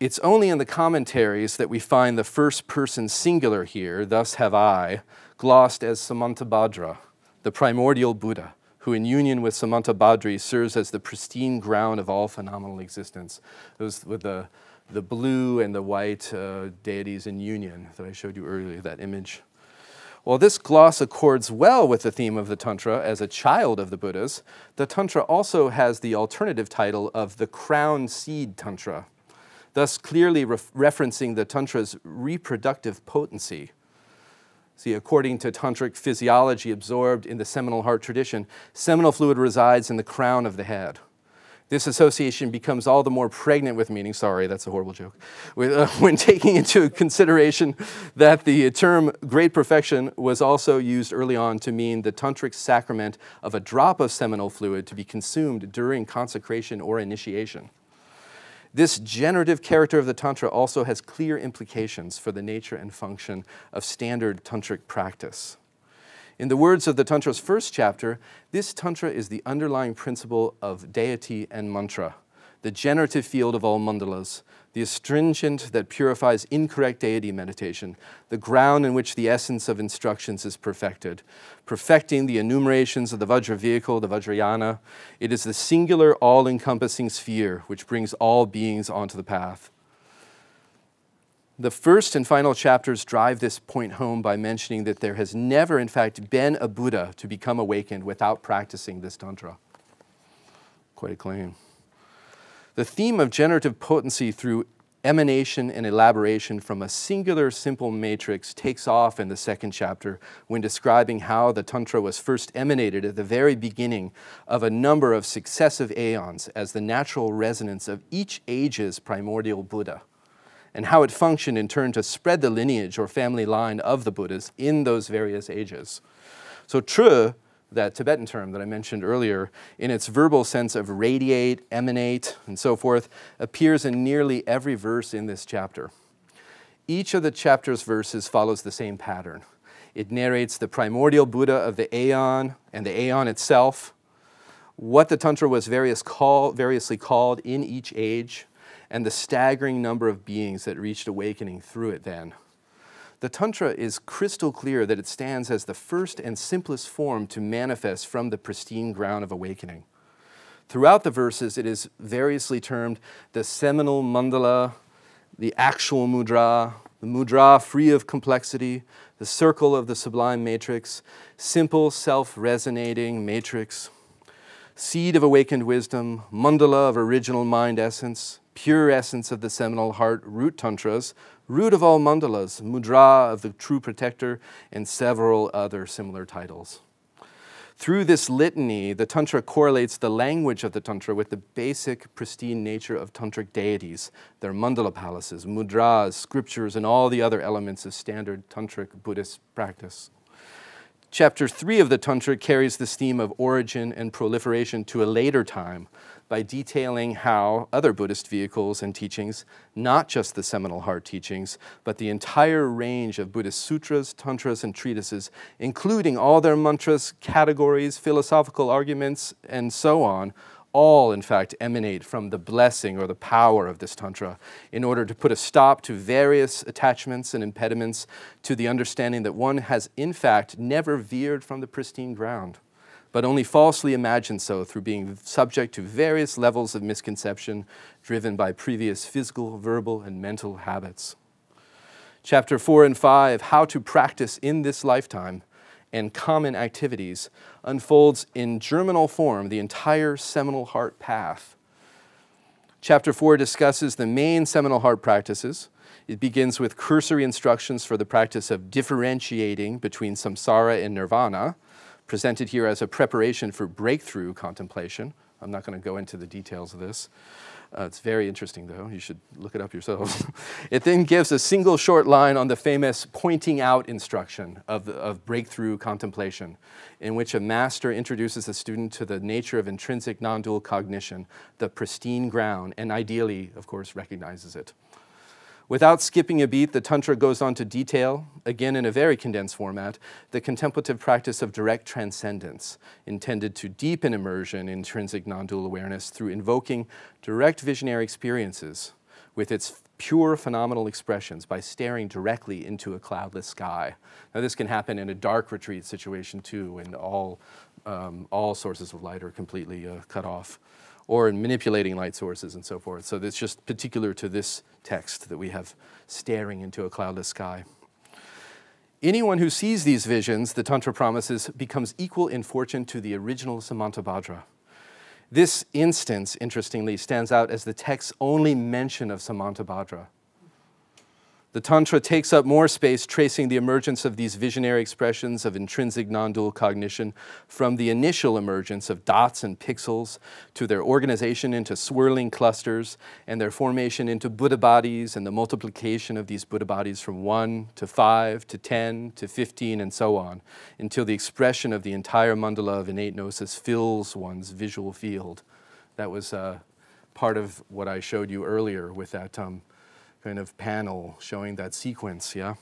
It's only in the commentaries that we find the first person singular here, thus have I, glossed as Samantabhadra, the primordial Buddha, who in union with Samantabhadri serves as the pristine ground of all phenomenal existence. Those with the blue and the white deities in union that I showed you earlier, that image. While this gloss accords well with the theme of the Tantra as a child of the Buddhas, the Tantra also has the alternative title of the Crown Seed Tantra, thus clearly referencing the Tantra's reproductive potency. See, according to Tantric physiology absorbed in the seminal heart tradition, seminal fluid resides in the crown of the head. This association becomes all the more pregnant with meaning, sorry, that's a horrible joke, when taking into consideration that the term Great Perfection was also used early on to mean the Tantric sacrament of a drop of seminal fluid to be consumed during consecration or initiation. This generative character of the Tantra also has clear implications for the nature and function of standard Tantric practice. In the words of the Tantra's first chapter, this Tantra is the underlying principle of deity and mantra, the generative field of all mandalas, the astringent that purifies incorrect deity meditation, the ground in which the essence of instructions is perfected, perfecting the enumerations of the Vajra vehicle, the Vajrayana. It is the singular, all-encompassing sphere which brings all beings onto the path. The first and final chapters drive this point home by mentioning that there has never, in fact, been a Buddha to become awakened without practicing this Tantra. Quite a claim. The theme of generative potency through emanation and elaboration from a singular simple matrix takes off in the second chapter when describing how the Tantra was first emanated at the very beginning of a number of successive aeons as the natural resonance of each age's primordial Buddha, and how it functioned in turn to spread the lineage or family line of the Buddhas in those various ages. So Tru, that Tibetan term that I mentioned earlier, in its verbal sense of radiate, emanate, and so forth, appears in nearly every verse in this chapter. Each of the chapter's verses follows the same pattern. It narrates the primordial Buddha of the Aeon and the Aeon itself, what the Tantra was variously called in each age, and the staggering number of beings that reached awakening through it then. The Tantra is crystal clear that it stands as the first and simplest form to manifest from the pristine ground of awakening. Throughout the verses, it is variously termed the seminal mandala, the actual mudra, the mudra free of complexity, the circle of the sublime matrix, simple self-resonating matrix, seed of awakened wisdom, mandala of original mind essence, pure essence of the seminal heart root tantras, root of all mandalas, mudra of the true protector, and several other similar titles. Through this litany, the Tantra correlates the language of the Tantra with the basic pristine nature of Tantric deities, their mandala palaces, mudras, scriptures, and all the other elements of standard Tantric Buddhist practice. Chapter 3 of the Tantra carries this theme of origin and proliferation to a later time, by detailing how other Buddhist vehicles and teachings, not just the seminal heart teachings, but the entire range of Buddhist sutras, tantras, and treatises, including all their mantras, categories, philosophical arguments, and so on, all in fact emanate from the blessing or the power of this Tantra in order to put a stop to various attachments and impediments to the understanding that one has in fact never veered from the pristine ground, but only falsely imagined so through being subject to various levels of misconception driven by previous physical, verbal, and mental habits. Chapter 4 and 5, How to Practice in This Lifetime and Common Activities, unfolds in germinal form the entire seminal heart path. Chapter 4 discusses the main seminal heart practices. It begins with cursory instructions for the practice of differentiating between samsara and nirvana, presented here as a preparation for breakthrough contemplation. I'm not going to go into the details of this. It's very interesting, though. You should look it up yourselves. It then gives a single short line on the famous pointing out instruction of breakthrough contemplation, in which a master introduces a student to the nature of intrinsic non-dual cognition, the pristine ground, and ideally, of course, recognizes it. Without skipping a beat, the Tantra goes on to detail, again in a very condensed format, the contemplative practice of direct transcendence, intended to deepen immersion in intrinsic non-dual awareness through invoking direct visionary experiences with its pure phenomenal expressions by staring directly into a cloudless sky. Now this can happen in a dark retreat situation too, when all sources of light are completely cut off, or in manipulating light sources and so forth. So it's just particular to this text that we have staring into a cloudless sky. Anyone who sees these visions, the Tantra promises, becomes equal in fortune to the original Samantabhadra. This instance, interestingly, stands out as the text's only mention of Samantabhadra. The Tantra takes up more space tracing the emergence of these visionary expressions of intrinsic non-dual cognition from the initial emergence of dots and pixels to their organization into swirling clusters and their formation into Buddha bodies and the multiplication of these Buddha bodies from 1 to 5 to 10 to 15 and so on until the expression of the entire mandala of innate gnosis fills one's visual field. That was part of what I showed you earlier with that kind of panel showing that sequence, yeah?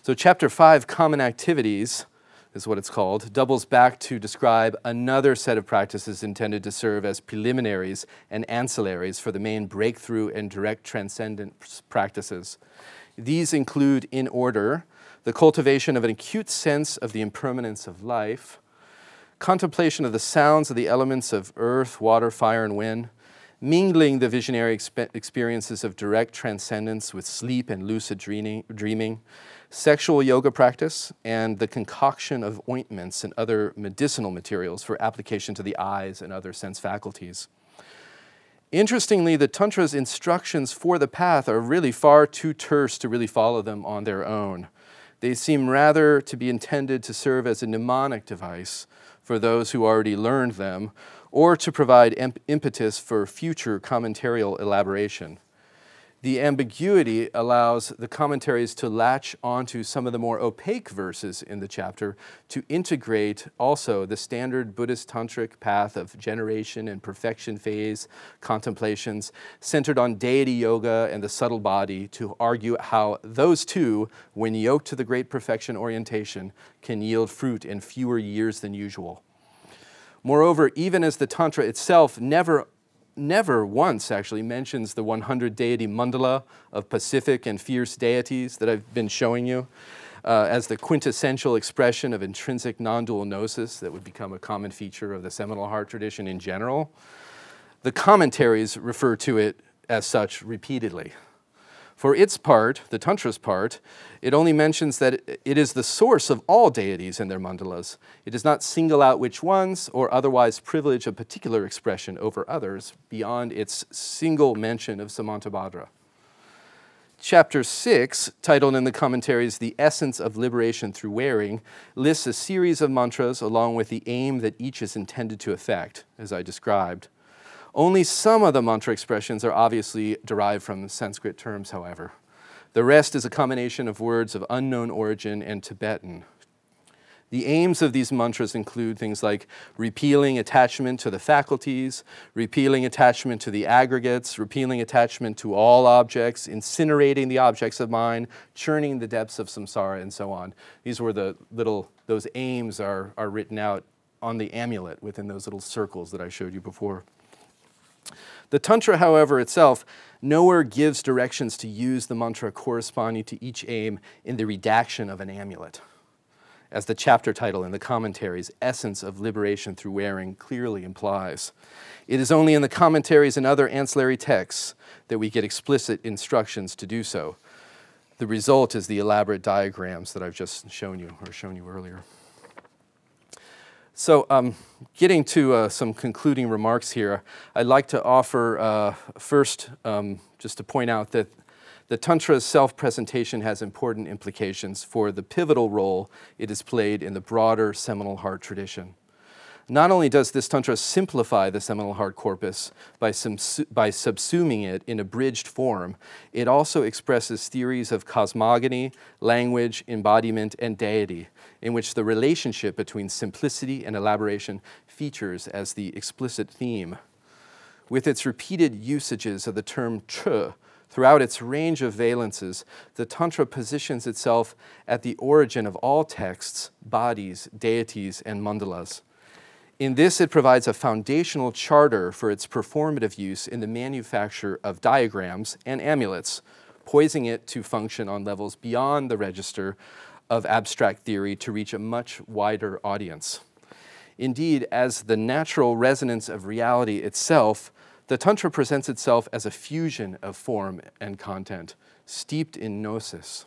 So chapter 5, Common Activities, is what it's called, doubles back to describe another set of practices intended to serve as preliminaries and ancillaries for the main breakthrough and direct transcendent practices. These include, in order, the cultivation of an acute sense of the impermanence of life, contemplation of the sounds of the elements of earth, water, fire, and wind, mingling the visionary experiences of direct transcendence with sleep and lucid dreaming, sexual yoga practice, and the concoction of ointments and other medicinal materials for application to the eyes and other sense faculties. Interestingly, the Tantra's instructions for the path are really far too terse to really follow them on their own. They seem rather to be intended to serve as a mnemonic device for those who already learned them, or to provide impetus for future commentarial elaboration. The ambiguity allows the commentaries to latch onto some of the more opaque verses in the chapter to integrate also the standard Buddhist Tantric path of generation and perfection phase contemplations centered on deity yoga and the subtle body to argue how those two, when yoked to the great perfection orientation, can yield fruit in fewer years than usual. Moreover, even as the Tantra itself never once actually mentions the 100 deity mandala of pacific and fierce deities that I've been showing you as the quintessential expression of intrinsic non-dual gnosis that would become a common feature of the Seminal Heart tradition in general, the commentaries refer to it as such repeatedly. For its part, the Tantra's part, it only mentions that it is the source of all deities and their mandalas. It does not single out which ones or otherwise privilege a particular expression over others beyond its single mention of Samantabhadra. Chapter 6, titled in the commentaries The Essence of Liberation Through Wearing, lists a series of mantras along with the aim that each is intended to effect, as I described. Only some of the mantra expressions are obviously derived from Sanskrit terms, however. The rest is a combination of words of unknown origin and Tibetan. The aims of these mantras include things like repealing attachment to the faculties, repealing attachment to the aggregates, repealing attachment to all objects, incinerating the objects of mind, churning the depths of samsara, and so on. These were the little, those aims are written out on the amulet within those little circles that I showed you before. The Tantra, however, itself nowhere gives directions to use the mantra corresponding to each aim in the redaction of an amulet, as the chapter title in the commentaries, Essence of Liberation Through Wearing, clearly implies. It is only in the commentaries and other ancillary texts that we get explicit instructions to do so. The result is the elaborate diagrams that I've just shown you earlier. So getting to some concluding remarks here, I'd like to offer first just to point out that the Tantra's self-presentation has important implications for the pivotal role it has played in the broader Seminal Heart tradition. Not only does this Tantra simplify the seminal heart corpus by subsuming it in abridged form, it also expresses theories of cosmogony, language, embodiment, and deity, in which the relationship between simplicity and elaboration features as the explicit theme. With its repeated usages of the term Chö throughout its range of valences, the Tantra positions itself at the origin of all texts, bodies, deities, and mandalas. In this, it provides a foundational charter for its performative use in the manufacture of diagrams and amulets, poising it to function on levels beyond the register of abstract theory to reach a much wider audience. Indeed, as the natural resonance of reality itself, the Tantra presents itself as a fusion of form and content, steeped in gnosis.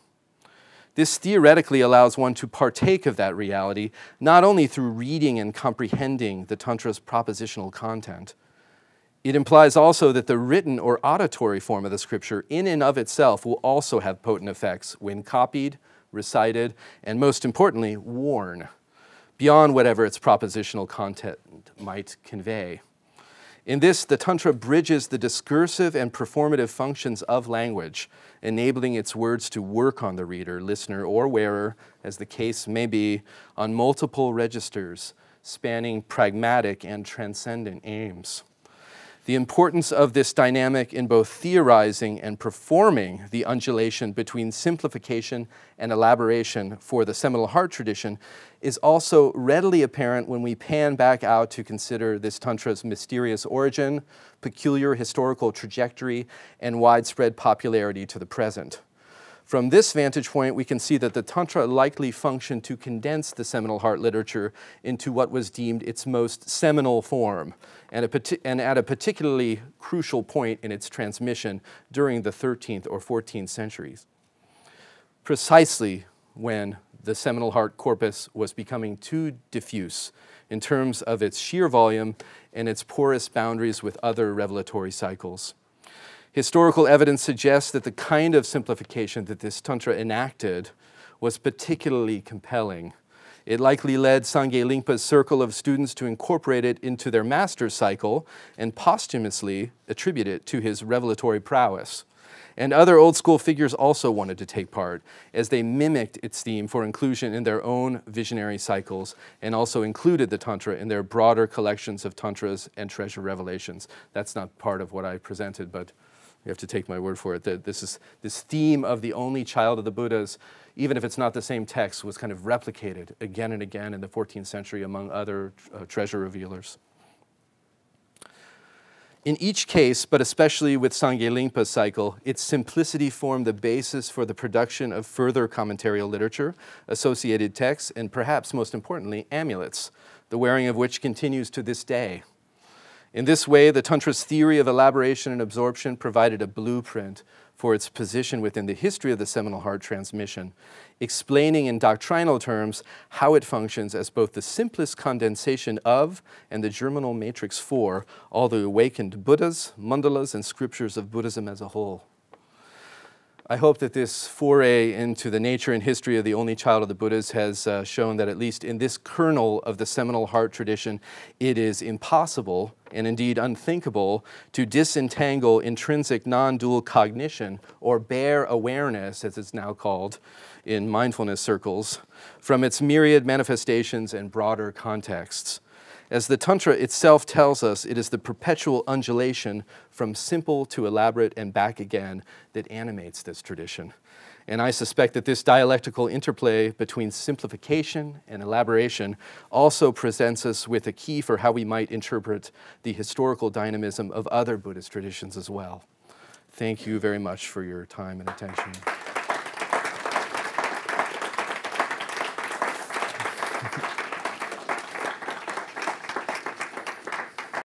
This theoretically allows one to partake of that reality, not only through reading and comprehending the Tantra's propositional content. It implies also that the written or auditory form of the scripture in and of itself will also have potent effects when copied, recited, and most importantly, worn, beyond whatever its propositional content might convey. In this, the Tantra bridges the discursive and performative functions of language, enabling its words to work on the reader, listener, or wearer, as the case may be, on multiple registers, spanning pragmatic and transcendent aims. The importance of this dynamic in both theorizing and performing the undulation between simplification and elaboration for the seminal heart tradition is also readily apparent when we pan back out to consider this Tantra's mysterious origin, peculiar historical trajectory, and widespread popularity to the present. From this vantage point, we can see that the Tantra likely functioned to condense the seminal heart literature into what was deemed its most seminal form, and at a particularly crucial point in its transmission during the 13th or 14th centuries, precisely when the seminal heart corpus was becoming too diffuse in terms of its sheer volume and its porous boundaries with other revelatory cycles. Historical evidence suggests that the kind of simplification that this Tantra enacted was particularly compelling. It likely led Sangye Lingpa's circle of students to incorporate it into their master's cycle and posthumously attribute it to his revelatory prowess. And other old school figures also wanted to take part, as they mimicked its theme for inclusion in their own visionary cycles and also included the Tantra in their broader collections of Tantras and treasure revelations. That's not part of what I presented, but you have to take my word for it, that this theme of the only child of the Buddhas, even if it's not the same text, was kind of replicated again and again in the 14th century among other treasure revealers. In each case, but especially with Sangye Lingpa's cycle, its simplicity formed the basis for the production of further commentarial literature, associated texts, and perhaps most importantly, amulets, the wearing of which continues to this day. In this way, the Tantra's theory of elaboration and absorption provided a blueprint for its position within the history of the seminal heart transmission, explaining in doctrinal terms how it functions as both the simplest condensation of and the germinal matrix for all the awakened Buddhas, mandalas, and scriptures of Buddhism as a whole. I hope that this foray into the nature and history of the only child of the Buddhas has shown that at least in this kernel of the seminal heart tradition, it is impossible and indeed unthinkable to disentangle intrinsic non-dual cognition, or bare awareness as it's now called in mindfulness circles, from its myriad manifestations and broader contexts. As the Tantra itself tells us, it is the perpetual undulation from simple to elaborate and back again that animates this tradition. And I suspect that this dialectical interplay between simplification and elaboration also presents us with a key for how we might interpret the historical dynamism of other Buddhist traditions as well. Thank you very much for your time and attention.